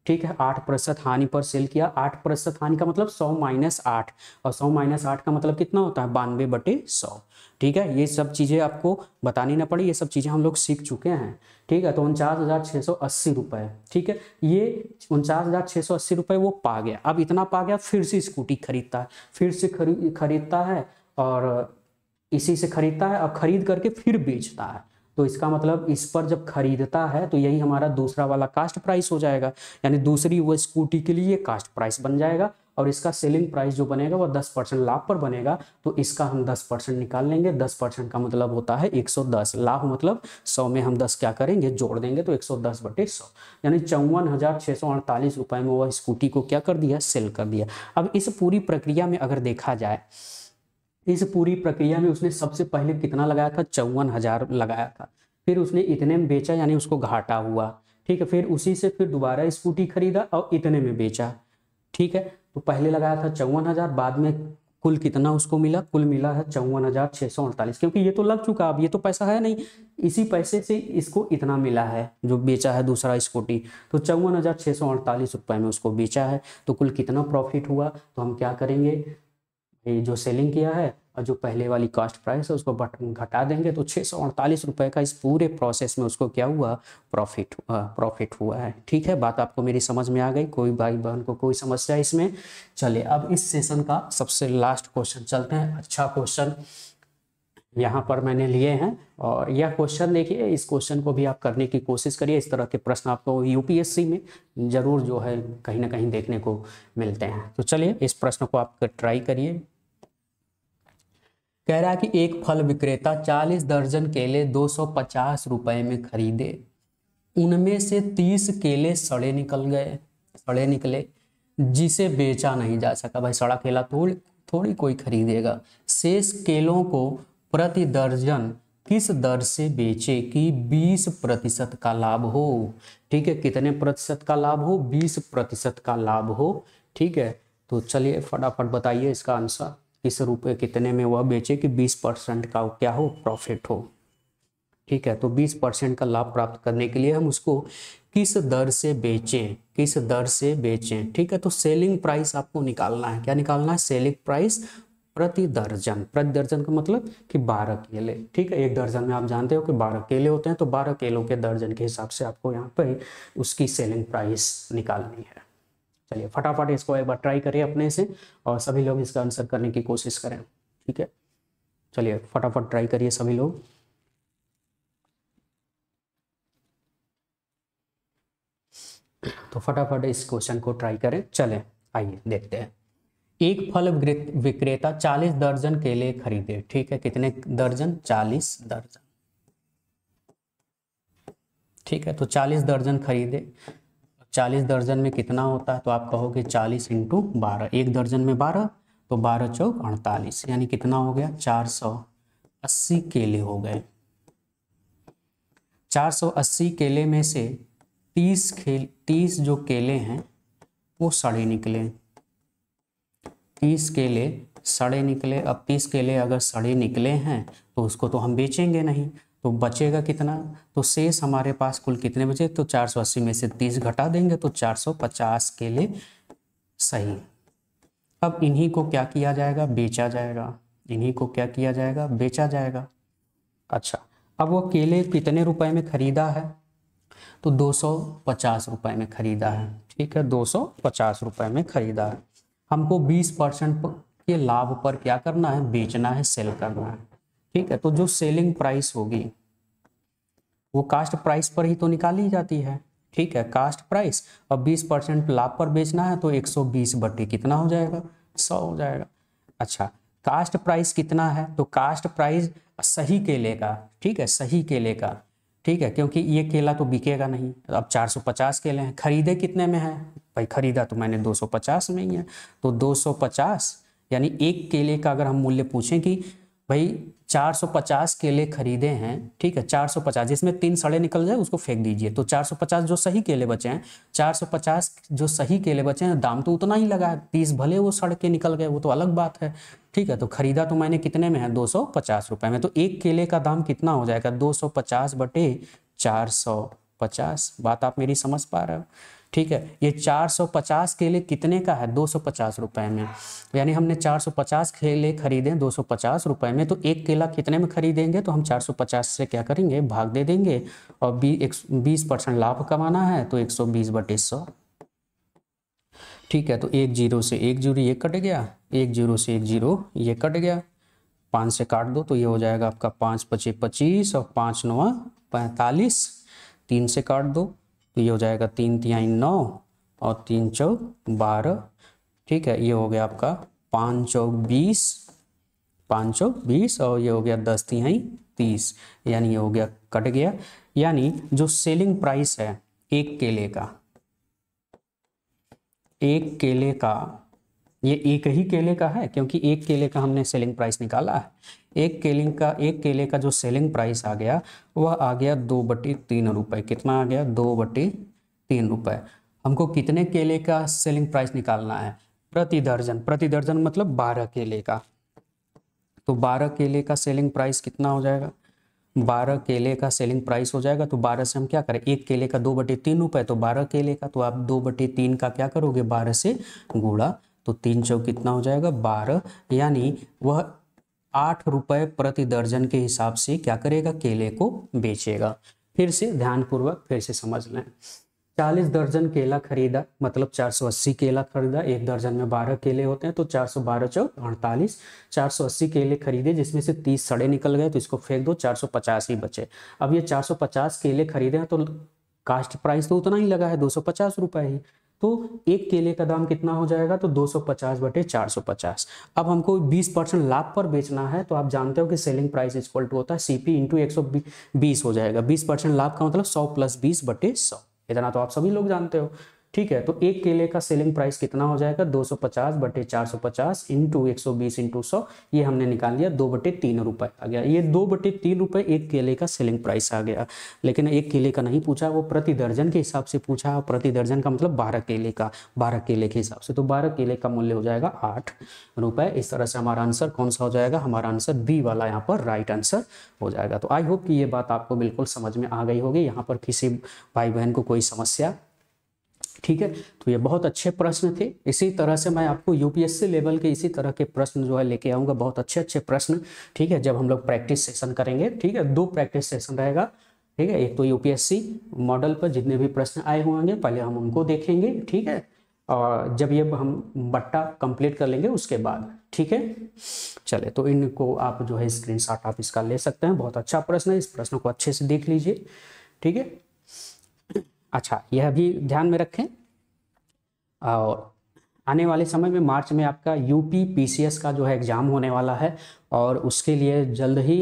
ठीक है, 8% हानि पर सेल किया। 8% हानि का मतलब 100 माइनस 8, और 100 माइनस 8 का मतलब कितना होता है 92 बटे 100, ठीक है। ये सब चीज़ें आपको बतानी ना पड़ी, ये सब चीज़ें हम लोग सीख चुके हैं, ठीक है। तो 49,680 रुपये, ठीक है, ये 49,680 रुपये वो पा गया। अब इतना पा गया, फिर से स्कूटी खरीदता है, फिर से खरीदता है और इसी से खरीदता है और खरीद करके फिर बेचता है। तो इसका मतलब इस पर जब खरीदता है तो यही हमारा दूसरा वाला कास्ट प्राइस हो जाएगा, यानी दूसरी वो स्कूटी के लिए कास्ट प्राइस बन जाएगा, और इसका सेलिंग प्राइस जो बनेगा वो 10% लाभ पर बनेगा। तो इसका हम 10% निकाल लेंगे, 10% का मतलब होता है 110, लाभ मतलब 100 में हम 10 क्या करेंगे जोड़ देंगे, तो 110 बटे 100, यानी 54,648 रुपये में वह स्कूटी को क्या कर दिया सेल कर दिया। अब इस पूरी प्रक्रिया में अगर देखा जाए, इस पूरी प्रक्रिया में उसने सबसे पहले कितना लगाया था 54,000 लगाया था, फिर उसने इतने में बेचा यानी उसको घाटा हुआ, ठीक है, फिर उसी से फिर दोबारा स्कूटी खरीदा और इतने में बेचा, ठीक है। तो पहले लगाया था 54,000, बाद में कुल कितना उसको मिला, कुल मिला है 54,648, क्योंकि ये तो लग चुका, अब ये तो पैसा है नहीं, इसी पैसे से इसको इतना मिला है जो बेचा है दूसरा स्कूटी, तो 54,648 रुपये में उसको बेचा है। तो कुल कितना प्रॉफिट हुआ, तो हम क्या करेंगे जो सेलिंग किया है और जो पहले वाली कास्ट प्राइस है उसको घटा देंगे, तो 648 रुपए का इस पूरे प्रोसेस में उसको क्या हुआ प्रॉफिट हुआ है, ठीक है। बात आपको मेरी समझ में आ गई, कोई भाई बहन को कोई समस्या है इसमें। चलिए अब इस सेशन का सबसे लास्ट क्वेश्चन चलते हैं। अच्छा क्वेश्चन यहाँ पर मैंने लिए हैं, और यह क्वेश्चन देखिए, इस क्वेश्चन को भी आप करने की कोशिश करिए। इस तरह के प्रश्न आपको यूपीएससी में जरूर जो है कहीं ना कहीं देखने को मिलते हैं। तो चलिए इस प्रश्न को आप ट्राई करिए। कह रहा है कि एक फल विक्रेता 40 दर्जन केले 250 रुपए में खरीदे, उनमें से 30 केले सड़े निकले जिसे बेचा नहीं जा सका। भाई सड़ा केला थोड़ी कोई खरीदेगा। शेष केलों को प्रति दर्जन किस दर से बेचे कि 20% का लाभ हो। ठीक है, कितने प्रतिशत का लाभ हो? 20% का लाभ हो। ठीक है, तो चलिए फटाफट बताइए इसका आंसर, किस रुपये कितने में वह बेचे कि 20% का क्या हो? प्रॉफिट हो। ठीक है, तो 20% का लाभ प्राप्त करने के लिए हम उसको किस दर से बेचें, किस दर से बेचें। ठीक है, तो सेलिंग प्राइस आपको निकालना है। क्या निकालना है? सेलिंग प्राइस प्रति दर्जन। प्रति दर्जन का मतलब कि 12 केले। ठीक है, एक दर्जन में आप जानते हो कि 12 केले होते हैं, तो 12 केलों के दर्जन के हिसाब से आपको यहाँ पर उसकी सेलिंग प्राइस निकालनी है। चलिए फटाफट इसको एक बार ट्राई करें अपने से, और सभी लोग इसका आंसर करने की कोशिश करें। ठीक है, चलिए फटाफट ट्राई करिए सभी लोग। तो फटाफट इस क्वेश्चन को ट्राई करें। चलें आइए देखते हैं। एक फल विक्रेता 40 दर्जन केले खरीदे। ठीक है, कितने दर्जन? 40 दर्जन। ठीक है, तो 40 दर्जन खरीदे। 40 दर्जन में कितना होता है? तो आप कहोगे 40 × 12, एक दर्जन में 12, तो 12 चौक 48, यानी कितना हो गया? 480 केले हो गए। 480 केले में से 30 जो केले हैं वो सड़े निकले। 30 केले सड़े निकले। अब 30 केले अगर सड़े निकले हैं तो उसको तो हम बेचेंगे नहीं, तो बचेगा कितना? तो शेष हमारे पास कुल कितने बचे? तो 480 में से 30 घटा देंगे, तो 450 केले सही। अब इन्हीं को क्या किया जाएगा? बेचा जाएगा। इन्हीं को क्या किया जाएगा? बेचा जाएगा। अच्छा, अब वो केले कितने रुपए में खरीदा है? तो 250 रुपए में खरीदा है। ठीक है, 250 रुपए में खरीदा है। हमको 20% के लाभ पर क्या करना है? बेचना है, सेल करना है। ठीक है, तो जो सेलिंग प्राइस होगी वो कास्ट प्राइस पर ही तो निकाली जाती है। ठीक है, कास्ट प्राइस। अब 20% लाभ पर बेचना है, तो 120 बटे कितना हो जाएगा? 100 हो जाएगा। अच्छा, कास्ट प्राइस कितना है? तो कास्ट प्राइस सही केले का, ठीक है, सही केले का। ठीक है, क्योंकि ये केला तो बिकेगा नहीं। अब 450 केले हैं, खरीदे कितने में है? भाई खरीदा तो मैंने 250 में ही है, तो 250 यानी एक केले का अगर हम मूल्य पूछें कि भाई 450 केले खरीदे हैं। ठीक है, 450 जिसमें 3 सड़े निकल जाए उसको फेंक दीजिए, तो 450 जो सही केले बचे हैं, 450 जो सही केले बचे हैं, दाम तो उतना ही लगा है। 30 भले वो सड़ के निकल गए, वो तो अलग बात है। ठीक है, तो खरीदा तो मैंने कितने में है? 250 रुपए में। तो एक केले का दाम कितना हो जाएगा? 250 बटे 450। बात आप मेरी समझ पा रहे हो? ठीक है, ये 450 केले कितने का है? 250 रुपए में। यानी हमने 450 केले खरीदे 250 रुपए में, तो एक केला कितने में खरीदेंगे? तो हम 450 से क्या करेंगे? भाग दे देंगे। और 20% लाभ कमाना है, तो 120 बटे 100। ठीक है, तो 1 0 से 1 0 ये कट गया, 1 0 से 1 0 ये कट गया, 5 से काट दो तो ये हो जाएगा आपका 5 5 25 और 5 9 45। 3 से काट दो तो ये हो जाएगा 3 3 9 और 3 चौक 12। ठीक है, ये हो गया आपका 5 चौक 20, 5 चौक 20 और ये हो गया 10 3 30, यानी ये हो गया कट गया। यानी जो सेलिंग प्राइस है एक केले का, एक केले का, ये एक ही केले का है क्योंकि एक केले का हमने सेलिंग प्राइस निकाला है। एक केले का जो सेलिंग प्राइस आ गया वह आ गया 2 बटे 3 रुपए। कितना आ गया? 2 बटे 3 रुपए। हमको कितने केले का सेलिंग प्राइस निकालना है? प्रति दर्जन। प्रति दर्जन मतलब 12 केले का। तो 12 केले का सेलिंग प्राइस कितना हो जाएगा? 12 केले का सेलिंग प्राइस हो जाएगा। तो 12 से हम क्या करें? एक केले का 2 बटे 3 रुपए, तो 12 केले का, तो आप 2 बटे 3 का क्या करोगे? 12 से गुणा, तो 3 चौक कितना हो जाएगा? 12, यानी वह 8 रुपए प्रति दर्जन के हिसाब से क्या करेगा? केले को बेचेगा। फिर से ध्यानपूर्वक फिर से समझ लें। 40 दर्जन केला खरीदा मतलब 480 केला खरीदा, एक दर्जन में 12 केले होते हैं, तो 412 चौक 48। 480 केले खरीदे जिसमें से 30 सड़े निकल गए, तो इसको फेंक दो, 450 ही बचे। अब ये 450 केले खरीदे हैं, तो कास्ट प्राइस तो उतना ही लगा है, 250 रुपए ही। तो एक केले का दाम कितना हो जाएगा? तो 250 बटे 450। अब हमको 20% लाभ पर बेचना है, तो आप जानते हो कि सेलिंग प्राइस इक्वल टू होता है सीपी इंटू 120 हो जाएगा। 20% लाभ का मतलब 100 + 20 बटे 100, इतना तो आप सभी लोग जानते हो। ठीक है। तो एक केले का सेलिंग प्राइस कितना हो जाएगा, 250/450 इंटू 120 इंटू 100, ये हमने निकाल लिया 2/3 रुपए आ गया। ये 2/3 रुपए एक केले का सेलिंग प्राइस आ गया, लेकिन एक केले का नहीं पूछा, वो प्रति दर्जन के हिसाब से पूछा। प्रति दर्जन का मतलब 12 केले के हिसाब से, तो 12 केले का मूल्य हो जाएगा 8 रुपए। इस तरह से हमारा आंसर कौन सा हो जाएगा, हमारा आंसर बी वाला यहाँ पर राइट आंसर हो जाएगा। तो आई होप कि ये बात आपको बिल्कुल समझ में आ गई होगी, यहाँ पर किसी भाई बहन को कोई समस्या, ठीक है। तो ये बहुत अच्छे प्रश्न थे। इसी तरह से मैं आपको यूपीएससी लेवल के इसी तरह के प्रश्न जो है लेके आऊंगा, बहुत अच्छे अच्छे प्रश्न, ठीक है, जब हम लोग प्रैक्टिस सेशन करेंगे, ठीक है। 2 प्रैक्टिस सेशन रहेगा, ठीक है। एक तो यूपीएससी मॉडल पर जितने भी प्रश्न आए होंगे पहले हम उनको देखेंगे, ठीक है, और जब ये हम बट्टा कंप्लीट कर लेंगे उसके बाद, ठीक है। चले तो इनको आप जो है स्क्रीनशॉट आप इसका ले सकते हैं, बहुत अच्छा प्रश्न है, इस प्रश्न को अच्छे से देख लीजिए, ठीक है। अच्छा, यह भी ध्यान में रखें, और आने वाले समय में मार्च में आपका यूपीपीसीएस का जो है एग्ज़ाम होने वाला है, और उसके लिए जल्द ही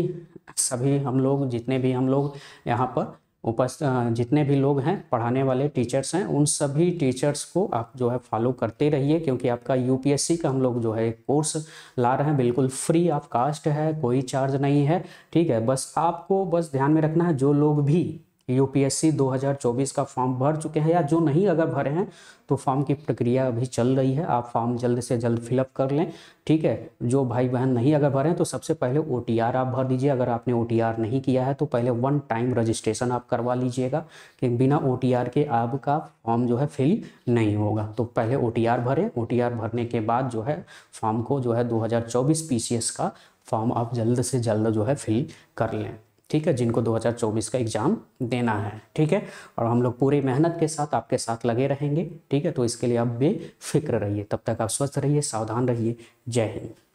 सभी हम लोग जितने भी हम लोग यहाँ पर उपस्थित जितने भी लोग हैं पढ़ाने वाले टीचर्स हैं, उन सभी टीचर्स को आप जो है फॉलो करते रहिए, क्योंकि आपका यूपीएससी का हम लोग जो है कोर्स ला रहे हैं, बिल्कुल फ्री ऑफ कास्ट है, कोई चार्ज नहीं है, ठीक है। बस आपको बस ध्यान में रखना है, जो लोग भी यूपीएससी 2024 का फॉर्म भर चुके हैं या जो नहीं अगर भरे हैं तो फॉर्म की प्रक्रिया अभी चल रही है, आप फॉर्म जल्द से जल्द फिलअप कर लें, ठीक है। जो भाई बहन नहीं अगर भरे हैं तो सबसे पहले OTR आप भर दीजिए, अगर आपने OTR नहीं किया है तो पहले 1 टाइम रजिस्ट्रेशन आप करवा लीजिएगा, कि बिना OTR के आपका फॉर्म जो है फिल नहीं होगा। तो पहले OTR भरें, OTR भरने के बाद जो है फॉर्म को जो है 2024 PCS का फॉर्म आप जल्द से जल्द जो है फिल कर लें, ठीक है, जिनको 2024 का एग्ज़ाम देना है, ठीक है। और हम लोग पूरी मेहनत के साथ आपके साथ लगे रहेंगे, ठीक है। तो इसके लिए आप बेफिक्र रहिए, तब तक आप स्वस्थ रहिए, सावधान रहिए। जय हिंद।